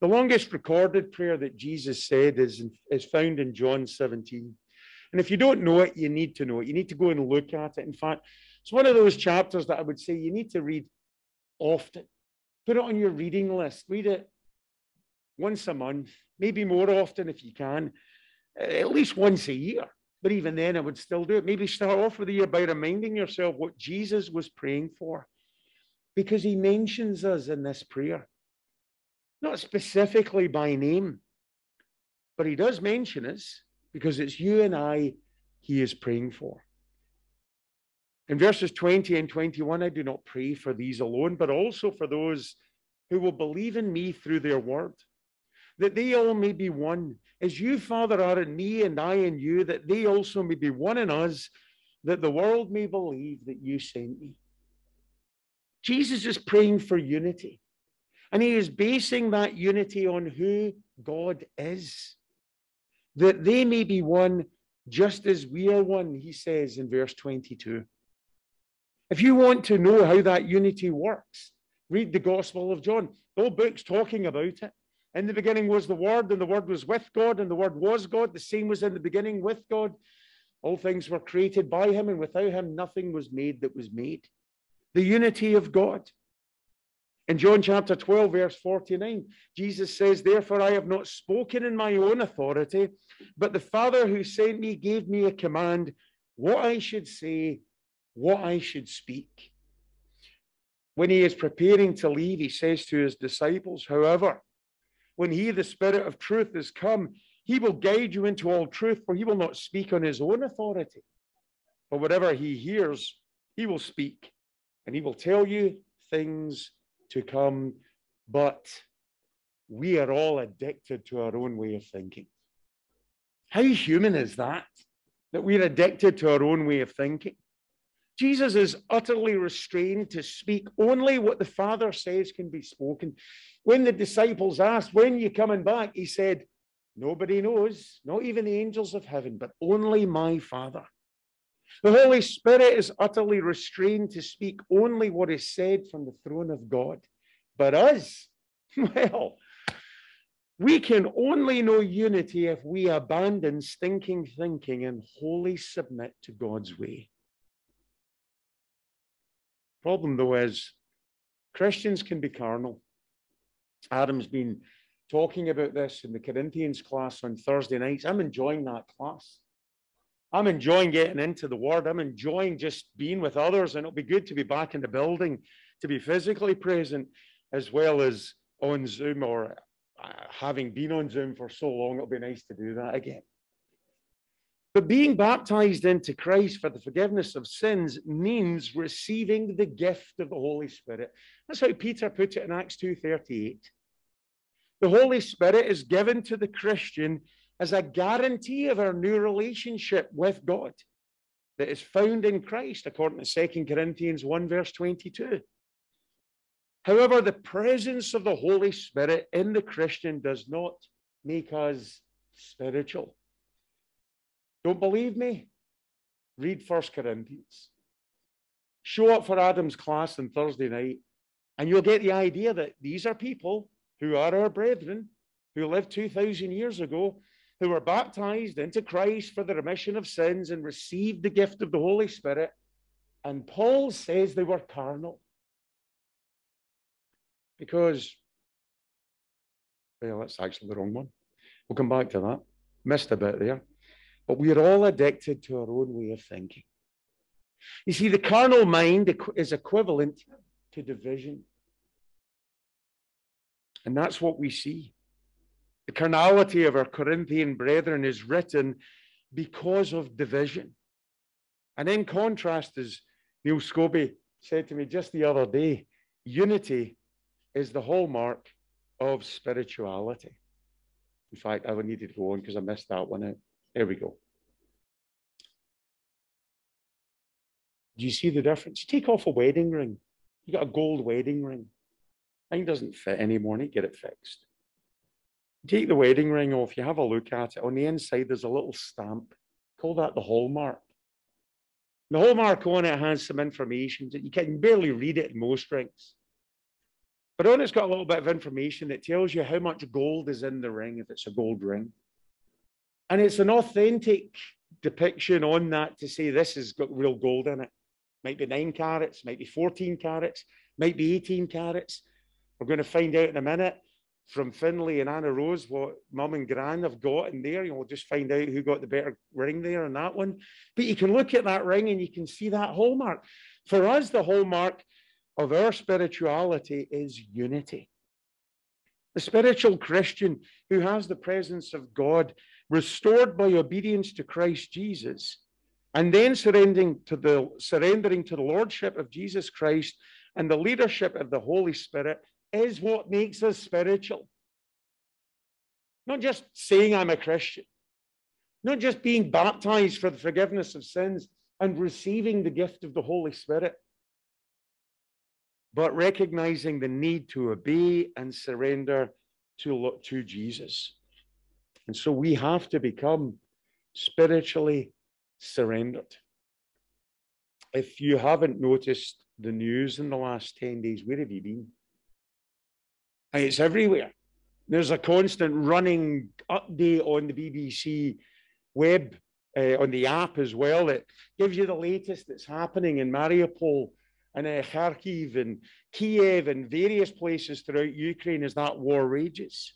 The longest recorded prayer that Jesus said is found in John 17. And if you don't know it, you need to know it. You need to go and look at it. In fact, it's one of those chapters that I would say you need to read often. Put it on your reading list. Read it once a month, maybe more often if you can, at least once a year. But even then, I would still do it. Maybe start off with the year by reminding yourself what Jesus was praying for, because he mentions us in this prayer. Not specifically by name, but he does mention us, because it's you and I he is praying for. In verses 20 and 21, I do not pray for these alone, but also for those who will believe in me through their word, that they all may be one, as you, Father, are in me and I in you, that they also may be one in us, that the world may believe that you sent me. Jesus is praying for unity, and he is basing that unity on who God is, that they may be one just as we are one, he says in verse 22. If you want to know how that unity works, read the Gospel of John. The whole book's talking about it. In the beginning was the Word, and the Word was with God, and the Word was God. The same was in the beginning with God. All things were created by him, and without him nothing was made that was made. The unity of God. In John chapter 12, verse 49, Jesus says, therefore I have not spoken in my own authority, but the Father who sent me gave me a command, what I should say, what I should speak. When he is preparing to leave, he says to his disciples, however, when he, the Spirit of truth, has come, he will guide you into all truth, for he will not speak on his own authority. But whatever he hears, he will speak, and he will tell you things to come, but we are all addicted to our own way of thinking. How human is that, that we're addicted to our own way of thinking? Jesus is utterly restrained to speak only what the Father says can be spoken. When the disciples asked, when are you coming back? He said, nobody knows, not even the angels of heaven, but only my Father. The Holy Spirit is utterly restrained to speak only what is said from the throne of God. But us, well, we can only know unity if we abandon stinking thinking and wholly submit to God's way. Problem, though, is Christians can be carnal. Adam's been talking about this in the Corinthians class on Thursday nights. I'm enjoying that class. I'm enjoying getting into the Word. I'm enjoying just being with others. And it'll be good to be back in the building, to be physically present, as well as on Zoom, or having been on Zoom for so long, it'll be nice to do that again. But being baptized into Christ for the forgiveness of sins means receiving the gift of the Holy Spirit. That's how Peter put it in Acts 2:38. The Holy Spirit is given to the Christian as a guarantee of our new relationship with God that is found in Christ, according to 2 Corinthians 1, verse 22. However, the presence of the Holy Spirit in the Christian does not make us spiritual. Don't believe me? Read 1 Corinthians. Show up for Adam's class on Thursday night, and you'll get the idea that these are people who are our brethren, who lived 2,000 years ago, who were baptized into Christ for the remission of sins and received the gift of the Holy Spirit, And Paul says they were carnal. Because, well, that's actually the wrong one. We'll come back to that. Missed a bit there. But we are all addicted to our own way of thinking. You see, the carnal mind is equivalent to division. And that's what we see. The carnality of our Corinthian brethren is written because of division. And in contrast, as Neil Scobie said to me just the other day, unity is the hallmark of spirituality. In fact, I needed to go on because I missed that one out. There we go. Do you see the difference? You take off a wedding ring. You got a gold wedding ring. Mine doesn't fit anymore. I need to get it fixed. You take the wedding ring off. You have a look at it. On the inside, there's a little stamp. Call that the hallmark. The hallmark on it has some information that you can barely read it in most rings. But on it's got a little bit of information that tells you how much gold is in the ring, if it's a gold ring. And it's an authentic depiction on that to say this has got real gold in it. Might be 9 carats, might be 14 carats, might be 18 carats. We're going to find out in a minute from Finlay and Anna Rose what mum and gran have got in there. You know, we'll just find out who got the better ring there on that one. But you can look at that ring and you can see that hallmark. For us, the hallmark of our spirituality is unity. The spiritual Christian who has the presence of God restored by obedience to Christ Jesus and then surrendering to the Lordship of Jesus Christ and the leadership of the Holy Spirit is what makes us spiritual. Not just saying I'm a Christian, not just being baptized for the forgiveness of sins and receiving the gift of the Holy Spirit, but recognizing the need to obey and surrender to Jesus. And so we have to become spiritually surrendered. If you haven't noticed the news in the last 10 days, where have you been? And it's everywhere. There's a constant running update on the BBC web, on the app as well. It gives you the latest that's happening in Mariupol and Kharkiv and Kiev and various places throughout Ukraine as that war rages.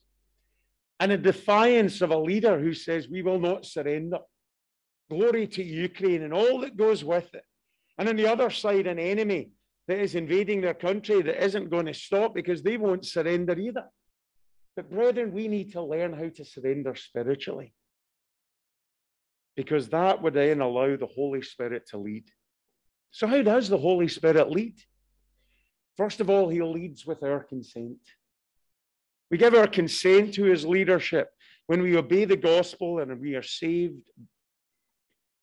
And a defiance of a leader who says, we will not surrender. Glory to Ukraine and all that goes with it. And on the other side, an enemy that is invading their country that isn't going to stop because they won't surrender either. But brethren, we need to learn how to surrender spiritually. Because that would then allow the Holy Spirit to lead. So how does the Holy Spirit lead? First of all, he leads with our consent. We give our consent to his leadership when we obey the gospel and we are saved.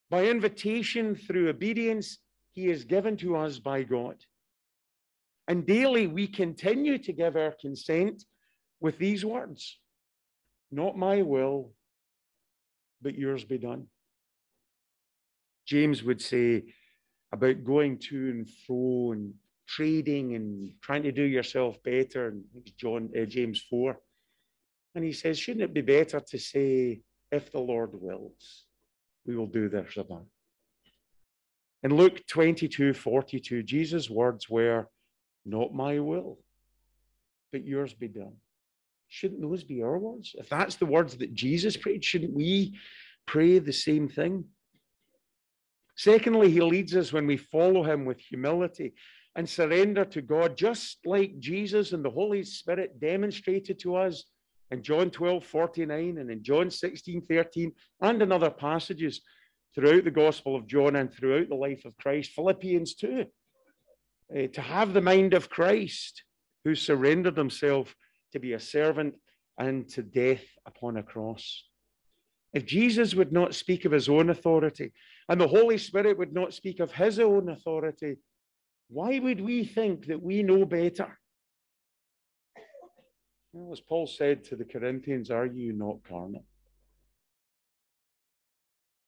By invitation through obedience, he is given to us by God. And daily we continue to give our consent with these words. Not my will, but yours be done. James would say about going to and fro and trading and trying to do yourself better. And it's James 4. And he says, shouldn't it be better to say, if the Lord wills, we will do this or that? In Luke 22:42, Jesus' words were, not my will, but yours be done. Shouldn't those be our words? If that's the words that Jesus prayed, shouldn't we pray the same thing? Secondly, he leads us when we follow him with humility and surrender to God, just like Jesus and the Holy Spirit demonstrated to us in John 12:49 and in John 16:13 and in other passages throughout the Gospel of John and throughout the life of Christ. Philippians 2, to have the mind of Christ, who surrendered himself to be a servant and to death upon a cross. If Jesus would not speak of his own authority and the Holy Spirit would not speak of his own authority, why would we think that we know better? Well, as Paul said to the Corinthians, are you not carnal?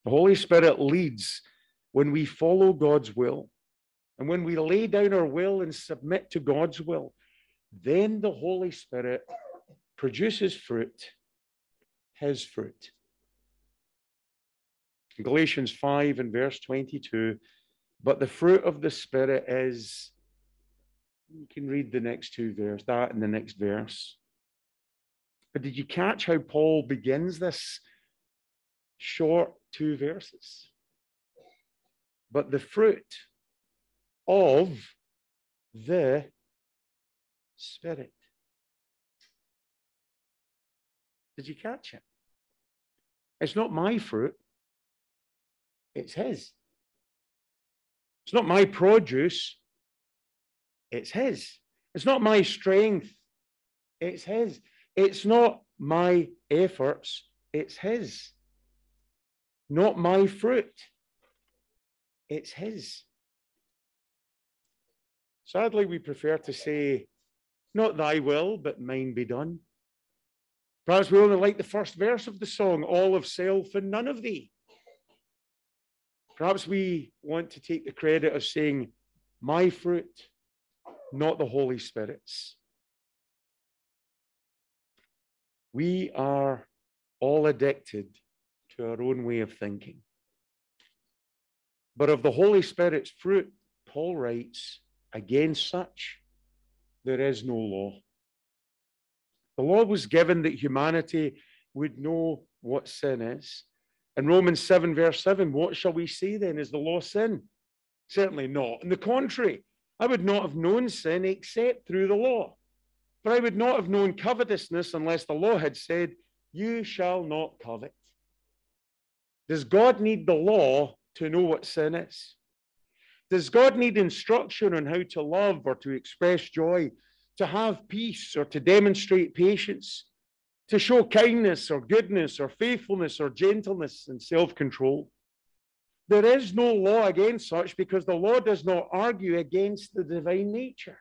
The Holy Spirit leads when we follow God's will. And when we lay down our will and submit to God's will, then the Holy Spirit produces fruit, his fruit. Galatians 5 and verse 22 But the fruit of the Spirit is, you can read the next two verses, that and the next verse. But did you catch how Paul begins this short two verses? But the fruit of the Spirit. Did you catch it? It's not my fruit. It's his. It's not my produce. It's his. It's not my strength. It's his. It's not my efforts. It's his. Not my fruit. It's his. Sadly, we prefer to say, not thy will, but mine be done. Perhaps we only like the first verse of the song, all of self and none of thee. Perhaps we want to take the credit of saying, my fruit, not the Holy Spirit's. We are all addicted to our own way of thinking. But of the Holy Spirit's fruit, Paul writes, against such, there is no law. The law was given that humanity would know what sin is. In Romans 7, verse 7, what shall we say then? Is the law sin? Certainly not. On the contrary, I would not have known sin except through the law. For I would not have known covetousness unless the law had said, you shall not covet. Does God need the law to know what sin is? Does God need instruction on how to love or to express joy, to have peace or to demonstrate patience, to show kindness or goodness or faithfulness or gentleness and self-control? There is no law against such because the law does not argue against the divine nature.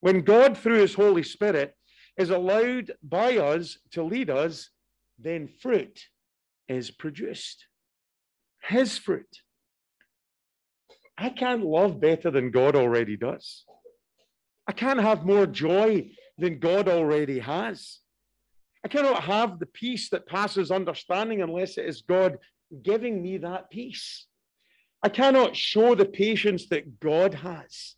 When God, through his Holy Spirit, is allowed by us to lead us, then fruit is produced. His fruit. I can't love better than God already does. I can't have more joy than God already has. I cannot have the peace that passes understanding unless it is God giving me that peace. I cannot show the patience that God has.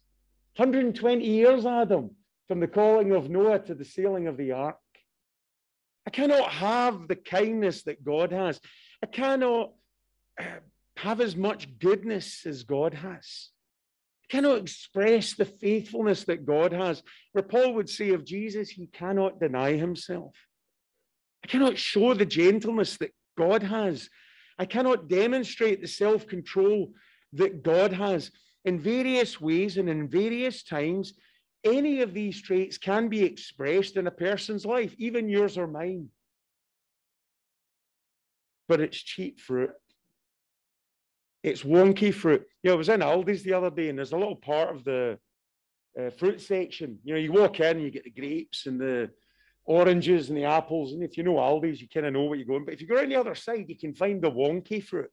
120 years, Adam, from the calling of Noah to the sailing of the ark. I cannot have the kindness that God has. I cannot have as much goodness as God has. I cannot express the faithfulness that God has. Where Paul would say of Jesus, he cannot deny himself. I cannot show the gentleness that God has. I cannot demonstrate the self-control that God has. In various ways and in various times, any of these traits can be expressed in a person's life, even yours or mine. But it's cheap fruit. It's wonky fruit. You know, I was in Aldi's the other day, and there's a little part of the fruit section. You know, you walk in and you get the grapes and the oranges and the apples. And if you know Aldi's, you kind of know what you're going. But if you go on the other side, you can find the wonky fruit.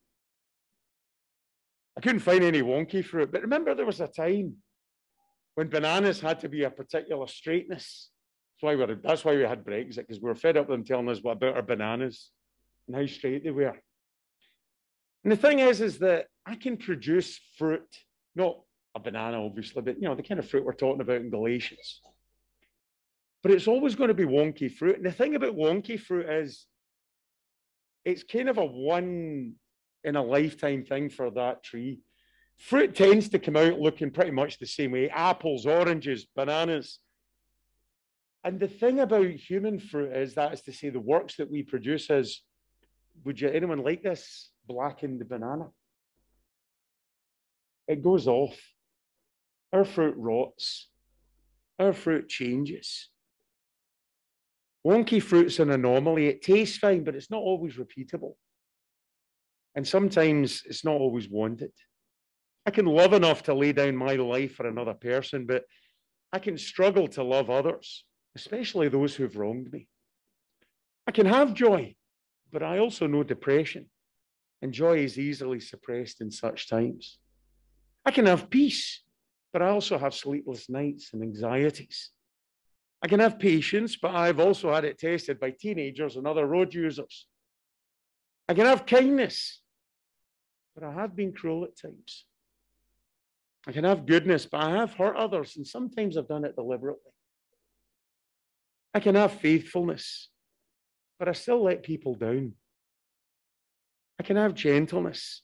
I couldn't find any wonky fruit. But remember, there was a time when bananas had to be a particular straightness. That's why we had Brexit, because we were fed up with them telling us what about our bananas and how straight they were. And the thing is that I can produce fruit, not a banana, obviously, but, you know, the kind of fruit we're talking about in Galatians. But it's always going to be wonky fruit. And the thing about wonky fruit is it's kind of a one-in-a-lifetime thing for that tree. Fruit tends to come out looking pretty much the same way. Apples, oranges, bananas. And the thing about human fruit is, that is to say, the works that we produce is, anyone like this? Blacken the banana. It goes off. Our fruit rots. Our fruit changes. Wonky fruit's an anomaly. It tastes fine, but it's not always repeatable. And sometimes it's not always wanted. I can love enough to lay down my life for another person, but I can struggle to love others, especially those who've wronged me. I can have joy, but I also know depression. And joy is easily suppressed in such times. I can have peace, but I also have sleepless nights and anxieties. I can have patience, but I've also had it tested by teenagers and other road users. I can have kindness, but I have been cruel at times. I can have goodness, but I have hurt others, and sometimes I've done it deliberately. I can have faithfulness, but I still let people down. I can have gentleness,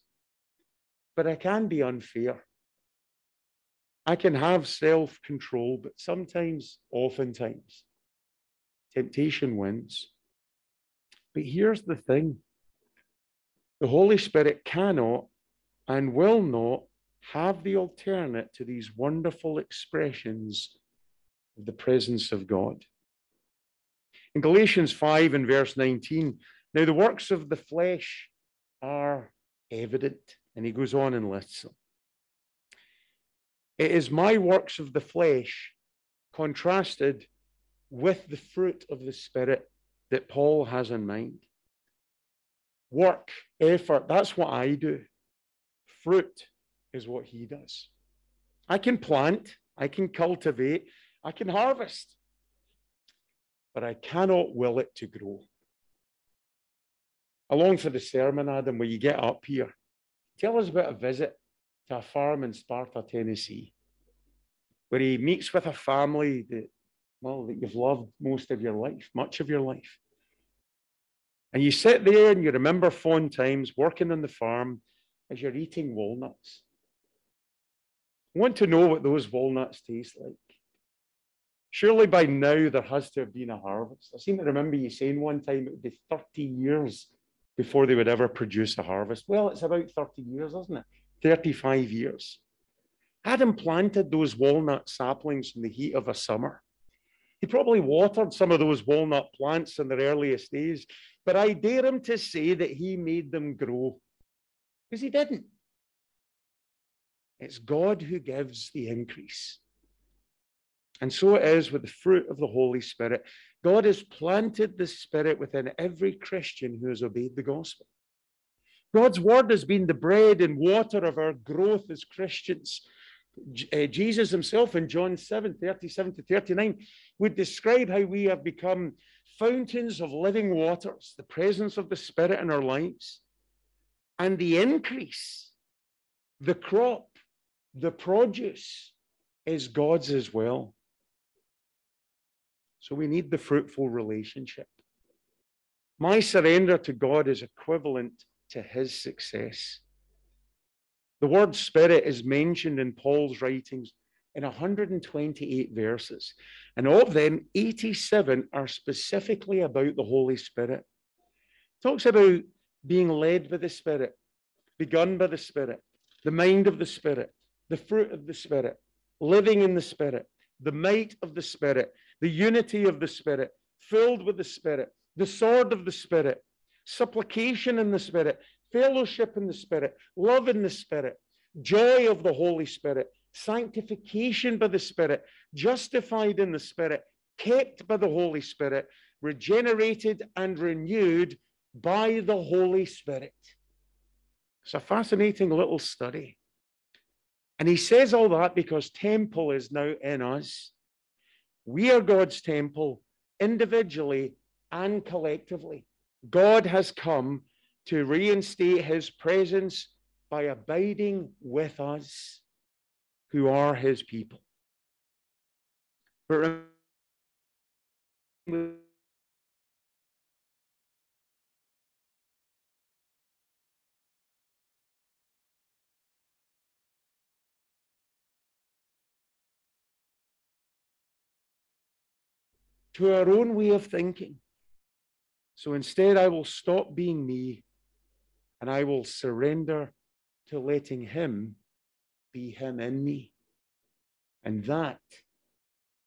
but I can be unfair. I can have self-control, but sometimes, oftentimes, temptation wins. But here's the thing. The Holy Spirit cannot and will not have the alternate to these wonderful expressions of the presence of God. In Galatians 5 and verse 19, now the works of the flesh are evident. And he goes on and lists them. It is my works of the flesh contrasted with the fruit of the Spirit that Paul has in mind. Work, effort, that's what I do. Fruit is what he does. I can plant, I can cultivate, I can harvest, but I cannot will it to grow. I long for the sermon, Adam, where you get up here. Tell us about a visit to a farm in Sparta, Tennessee, where he meets with a family that you've loved most of your life, much of your life. And you sit there and you remember fond times working on the farm as you're eating walnuts. I want to know what those walnuts taste like. Surely by now there has to have been a harvest. I seem to remember you saying one time it would be 30 years before they would ever produce a harvest. Well, it's about 30 years, isn't it? 35 years. Adam planted those walnut saplings in the heat of a summer. He probably watered some of those walnut plants in their earliest days, but I dare him to say that he made them grow, because he didn't. It's God who gives the increase. And so it is with the fruit of the Holy Spirit. God has planted the Spirit within every Christian who has obeyed the gospel. God's word has been the bread and water of our growth as Christians. Jesus himself in John 7, 37 to 39 would describe how we have become fountains of living waters, the presence of the Spirit in our lives. And the increase, the crop, the produce is God's as well. So we need the fruitful relationship. My surrender to God is equivalent to his success. The word Spirit is mentioned in Paul's writings in 128 verses. And of them, 87 are specifically about the Holy Spirit. It talks about being led by the Spirit, begun by the Spirit, the mind of the Spirit, the fruit of the Spirit, living in the Spirit, the might of the Spirit, the unity of the Spirit, filled with the Spirit, the sword of the Spirit, supplication in the Spirit, fellowship in the Spirit, love in the Spirit, joy of the Holy Spirit, sanctification by the Spirit, justified in the Spirit, kept by the Holy Spirit, regenerated and renewed by the Holy Spirit. It's a fascinating little study. And he says all that because temple is now in us. We are God's temple individually and collectively. God has come to reinstate his presence by abiding with us who are his people. But remember, to our own way of thinking. So instead, I will stop being me and I will surrender to letting him be him in me. And that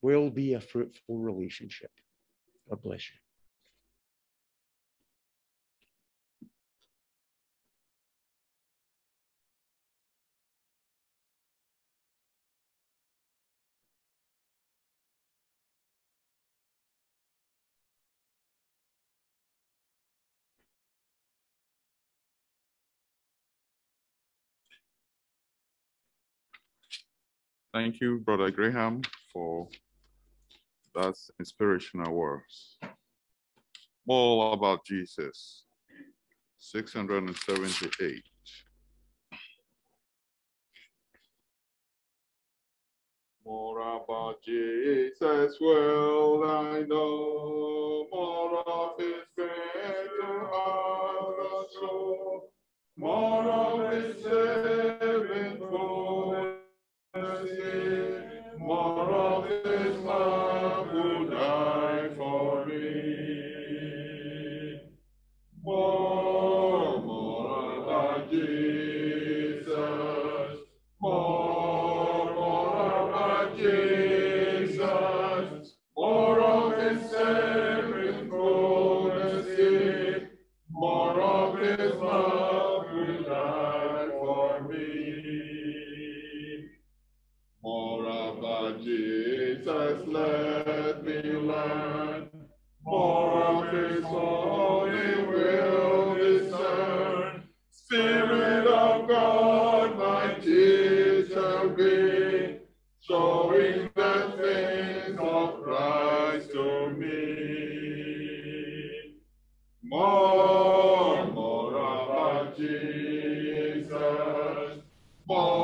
will be a fruitful relationship. God bless you. Thank you, Brother Graham, for that inspirational words. All about Jesus, 678. More about Jesus will I know, more of his great love, more of his saving mercy, more of his love who died for me. More about Jesus, Jesus, more of his saving mercy, more of his love who died for me. More about Jesus, let me learn, more of his holy will discern. Spirit of God, my teacher be, showing the things of Christ to me. More about Jesus. More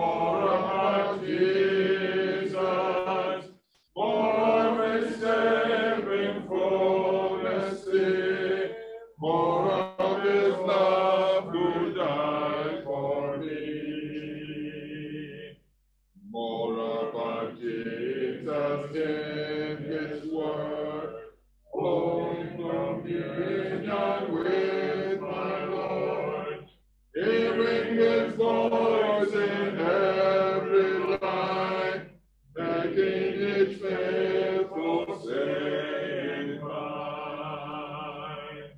about Jesus. More of his saving fullness. More of his love who died for me. More about Jesus in his word, flowing from union with my Lord, hearing his voice in every line, making each faithful saying mine.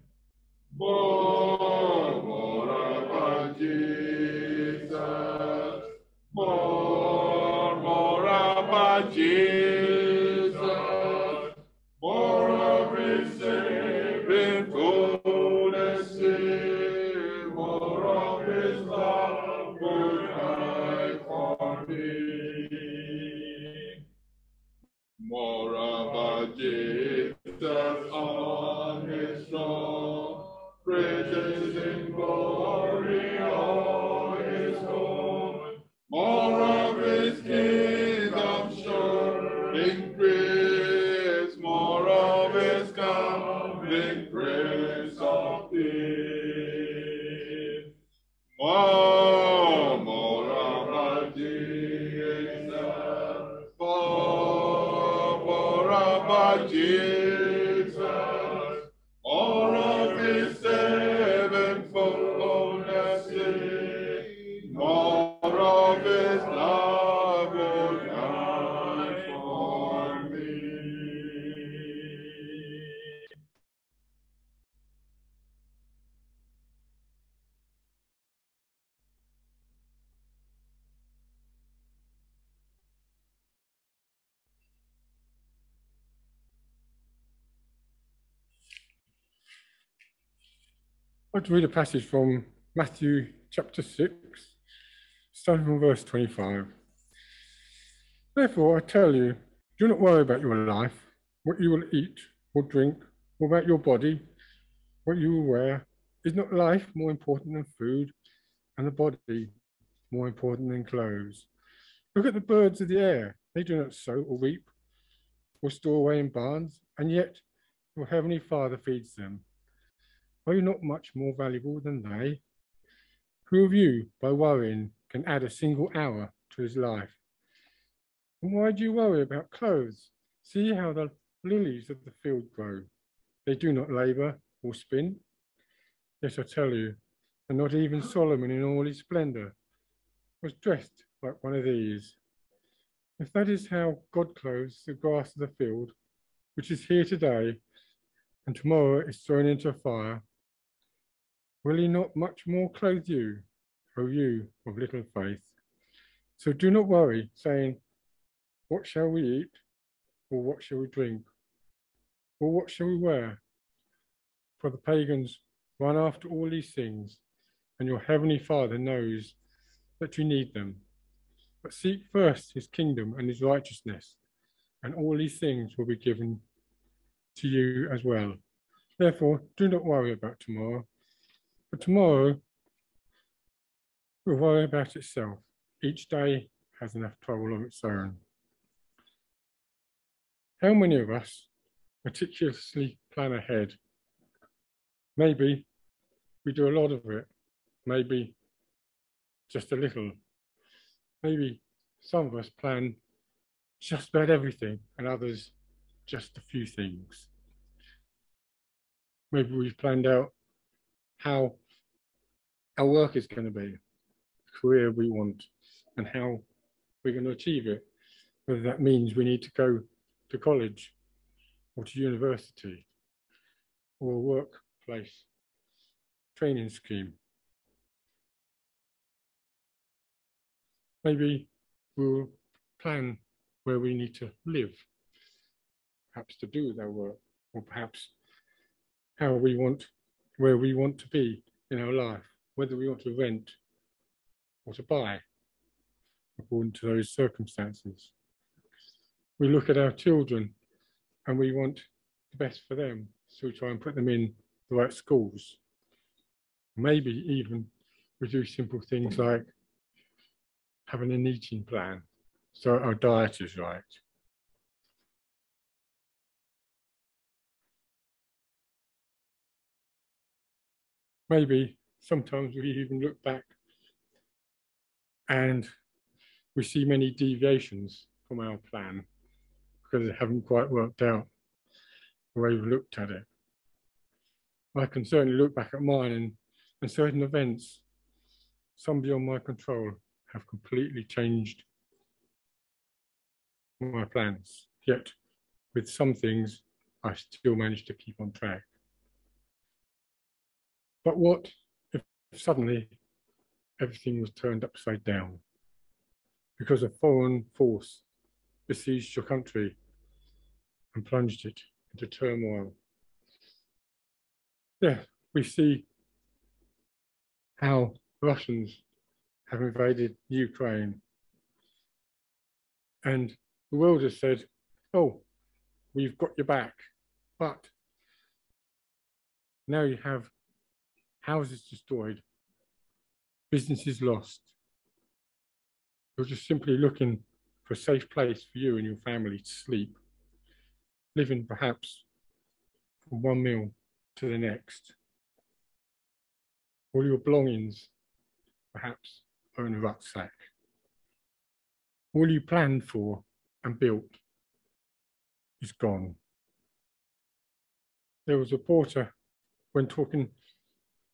More about Jesus, more about Jesus, more of his saving fullness, more of his love who died for me. More about Jesus on his throne, praises in glory all his own. More of his kingdom showing grace, more of his coming grace of peace. More about Jesus, more about Jesus, more of his saving fullness, more of his love who died for me. I'd like to read a passage from Matthew chapter 6, starting from verse 25. Therefore, I tell you, do not worry about your life, what you will eat or drink, or about your body, what you will wear. Is not life more important than food, and the body more important than clothes? Look at the birds of the air. They do not sow or reap or store away in barns, and yet your heavenly Father feeds them. Are you not much more valuable than they? Who of you, by worrying, can add a single hour to his life? And why do you worry about clothes? See how the lilies of the field grow. They do not labor or spin. Yes, I tell you, and not even Solomon in all his splendor was dressed like one of these. If that is how God clothes the grass of the field, which is here today and tomorrow is thrown into fire, will he not much more clothe you, O you of little faith? So do not worry, saying, what shall we eat? Or what shall we drink? Or what shall we wear? For the pagans run after all these things, and your heavenly Father knows that you need them. But seek first his kingdom and his righteousness, and all these things will be given to you as well. Therefore, do not worry about tomorrow, for tomorrow will worry about itself. Each day has enough trouble of its own. How many of us meticulously plan ahead? Maybe we do a lot of it, maybe just a little. Maybe some of us plan just about everything and others just a few things. Maybe we've planned out how our work is going to be, the career we want, and how we're going to achieve it. Whether that means we need to go to college or to university or a workplace training scheme. Maybe we'll plan where we need to live, perhaps to do their work, or perhaps how we want, where we want to be in our life, whether we want to rent or to buy, according to those circumstances. We look at our children and we want the best for them, so we try and put them in the right schools. Maybe even we do simple things like having an eating plan, so our diet is right. Maybe sometimes we even look back and we see many deviations from our plan because it haven't quite worked out the way we've looked at it. I can certainly look back at mine and certain events, some beyond my control, have completely changed my plans. Yet with some things, I still managed to keep on track. But what if suddenly everything was turned upside down because a foreign force besieged your country and plunged it into turmoil? Yeah, we see how Russians have invaded Ukraine and the world has said, oh, we've got your back, but now you have houses destroyed, businesses lost. You're just simply looking for a safe place for you and your family to sleep, living perhaps from one meal to the next. All your belongings perhaps are in a rucksack. All you planned for and built is gone. There was a reporter when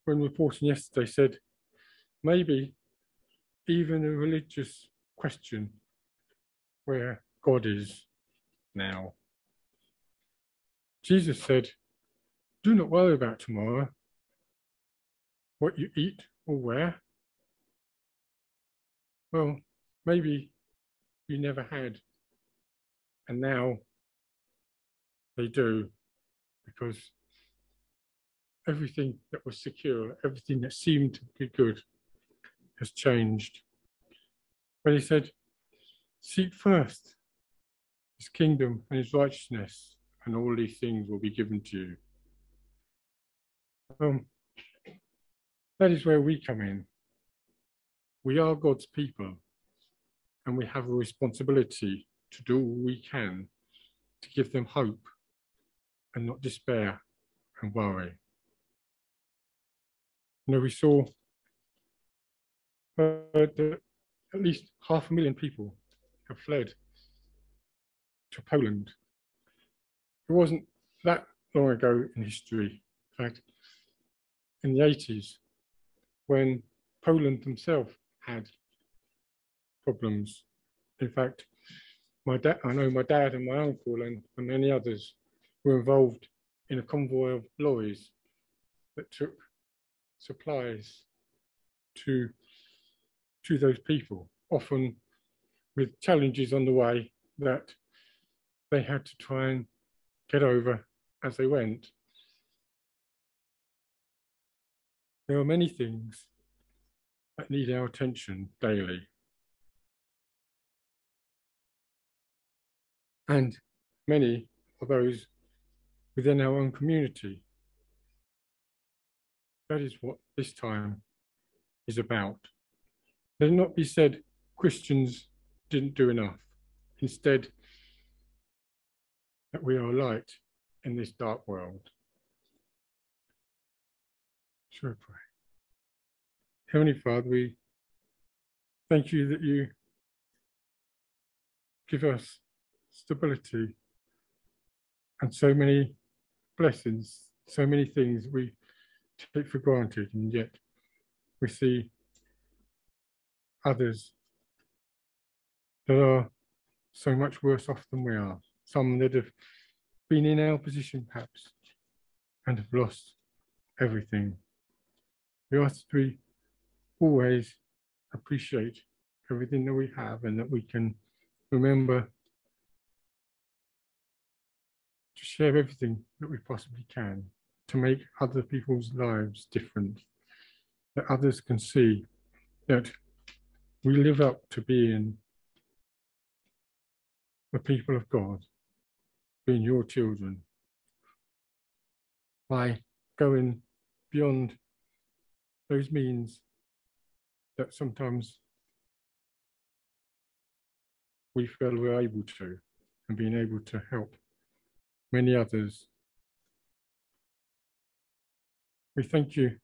reporting yesterday said, maybe even a religious question where God is now. Jesus said, do not worry about tomorrow, what you eat or wear. Well, maybe you never had, and now they do, because everything that was secure, everything that seemed to be good, has changed. But he said, seek first his kingdom and his righteousness, and all these things will be given to you. That is where we come in. We are God's people, and we have a responsibility to do all we can to give them hope and not despair and worry. You know, we heard that at least 500,000 people have fled to Poland. It wasn't that long ago in history. In fact, in the 80s, when Poland themselves had problems. In fact, I know my dad and my uncle and many others were involved in a convoy of lorries that took supplies to those people, often with challenges on the way that they had to try and get over as they went. There are many things that need our attention daily. And many of those within our own community. That is what this time is about. Let it not be said Christians didn't do enough. Instead, that we are light in this dark world. Shall we pray? Heavenly Father, we thank you that you give us stability and so many blessings, so many things we take for granted, and yet we see others that are so much worse off than we are. Some that have been in our position perhaps and have lost everything. We ask that we always appreciate everything that we have, and that we can remember to share everything that we possibly can to make other people's lives different, that others can see that we live up to being the people of God, being your children, by going beyond those means that sometimes we feel we're able to, and being able to help many others. We thank you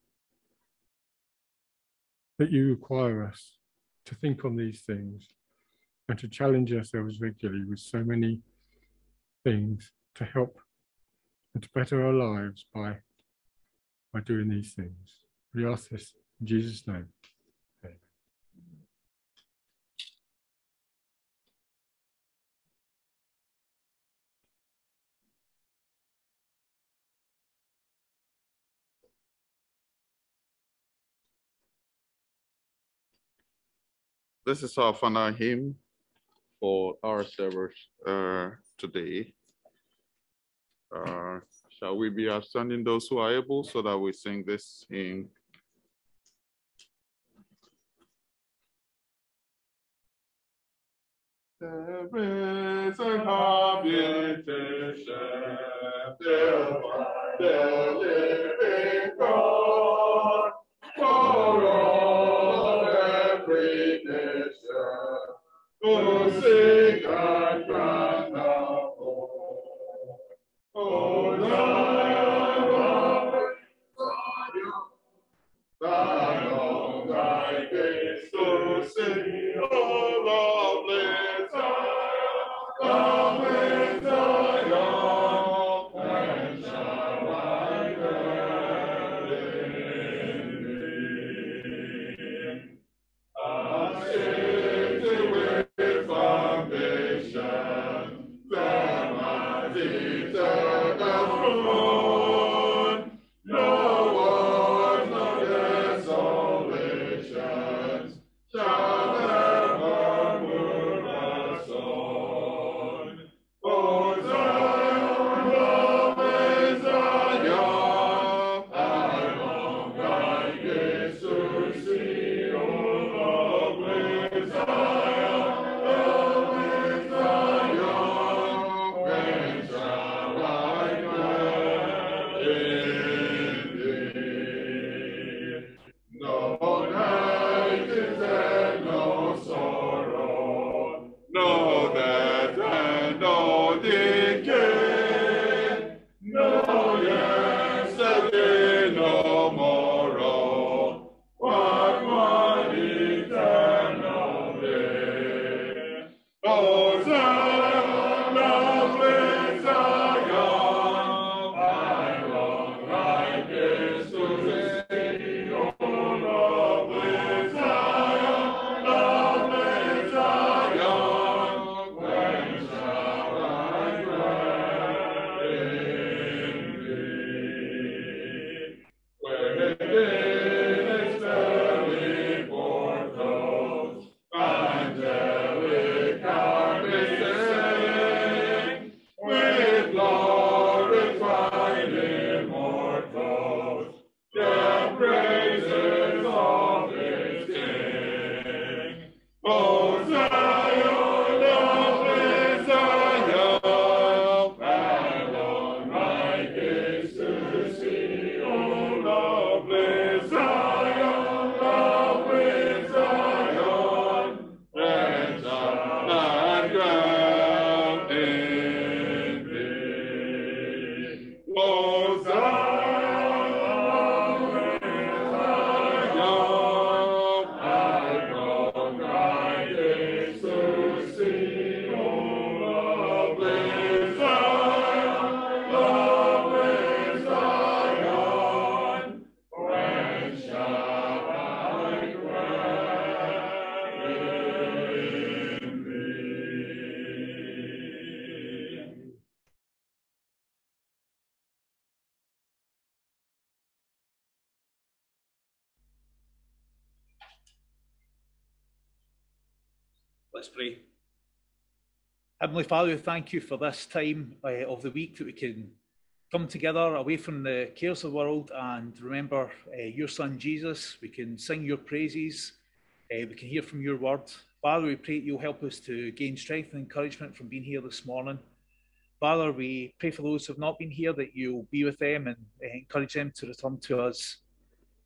that you require us to think on these things and to challenge ourselves regularly with so many things to help and to better our lives by doing these things. We ask this in Jesus' name. Amen. This is our final hymn for our service today. Shall we be upstanding those who are able so that we sing this hymn? There is a habitation built by the living God, for all every nation, who sing and cry now, O Lord, thy long thy days to sing, O lovely Zion, lovely Zion, and shall I dwell in thee. A city with foundation, the mighty throne of God. No one, no desolation, shall Let's pray. Heavenly Father, we thank you for this time of the week that we can come together away from the cares of the world and remember your Son Jesus. We can sing your praises, we can hear from your word. Father, we pray that you'll help us to gain strength and encouragement from being here this morning. Father, we pray for those who have not been here that you'll be with them and encourage them to return to us.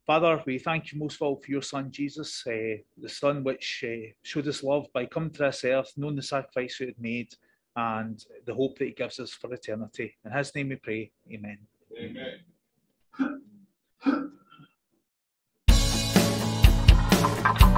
Father, we thank you most of all for your Son Jesus, the Son which showed us love by coming to this earth, knowing the sacrifice that he had made and the hope that he gives us for eternity. In his name we pray, amen. Amen.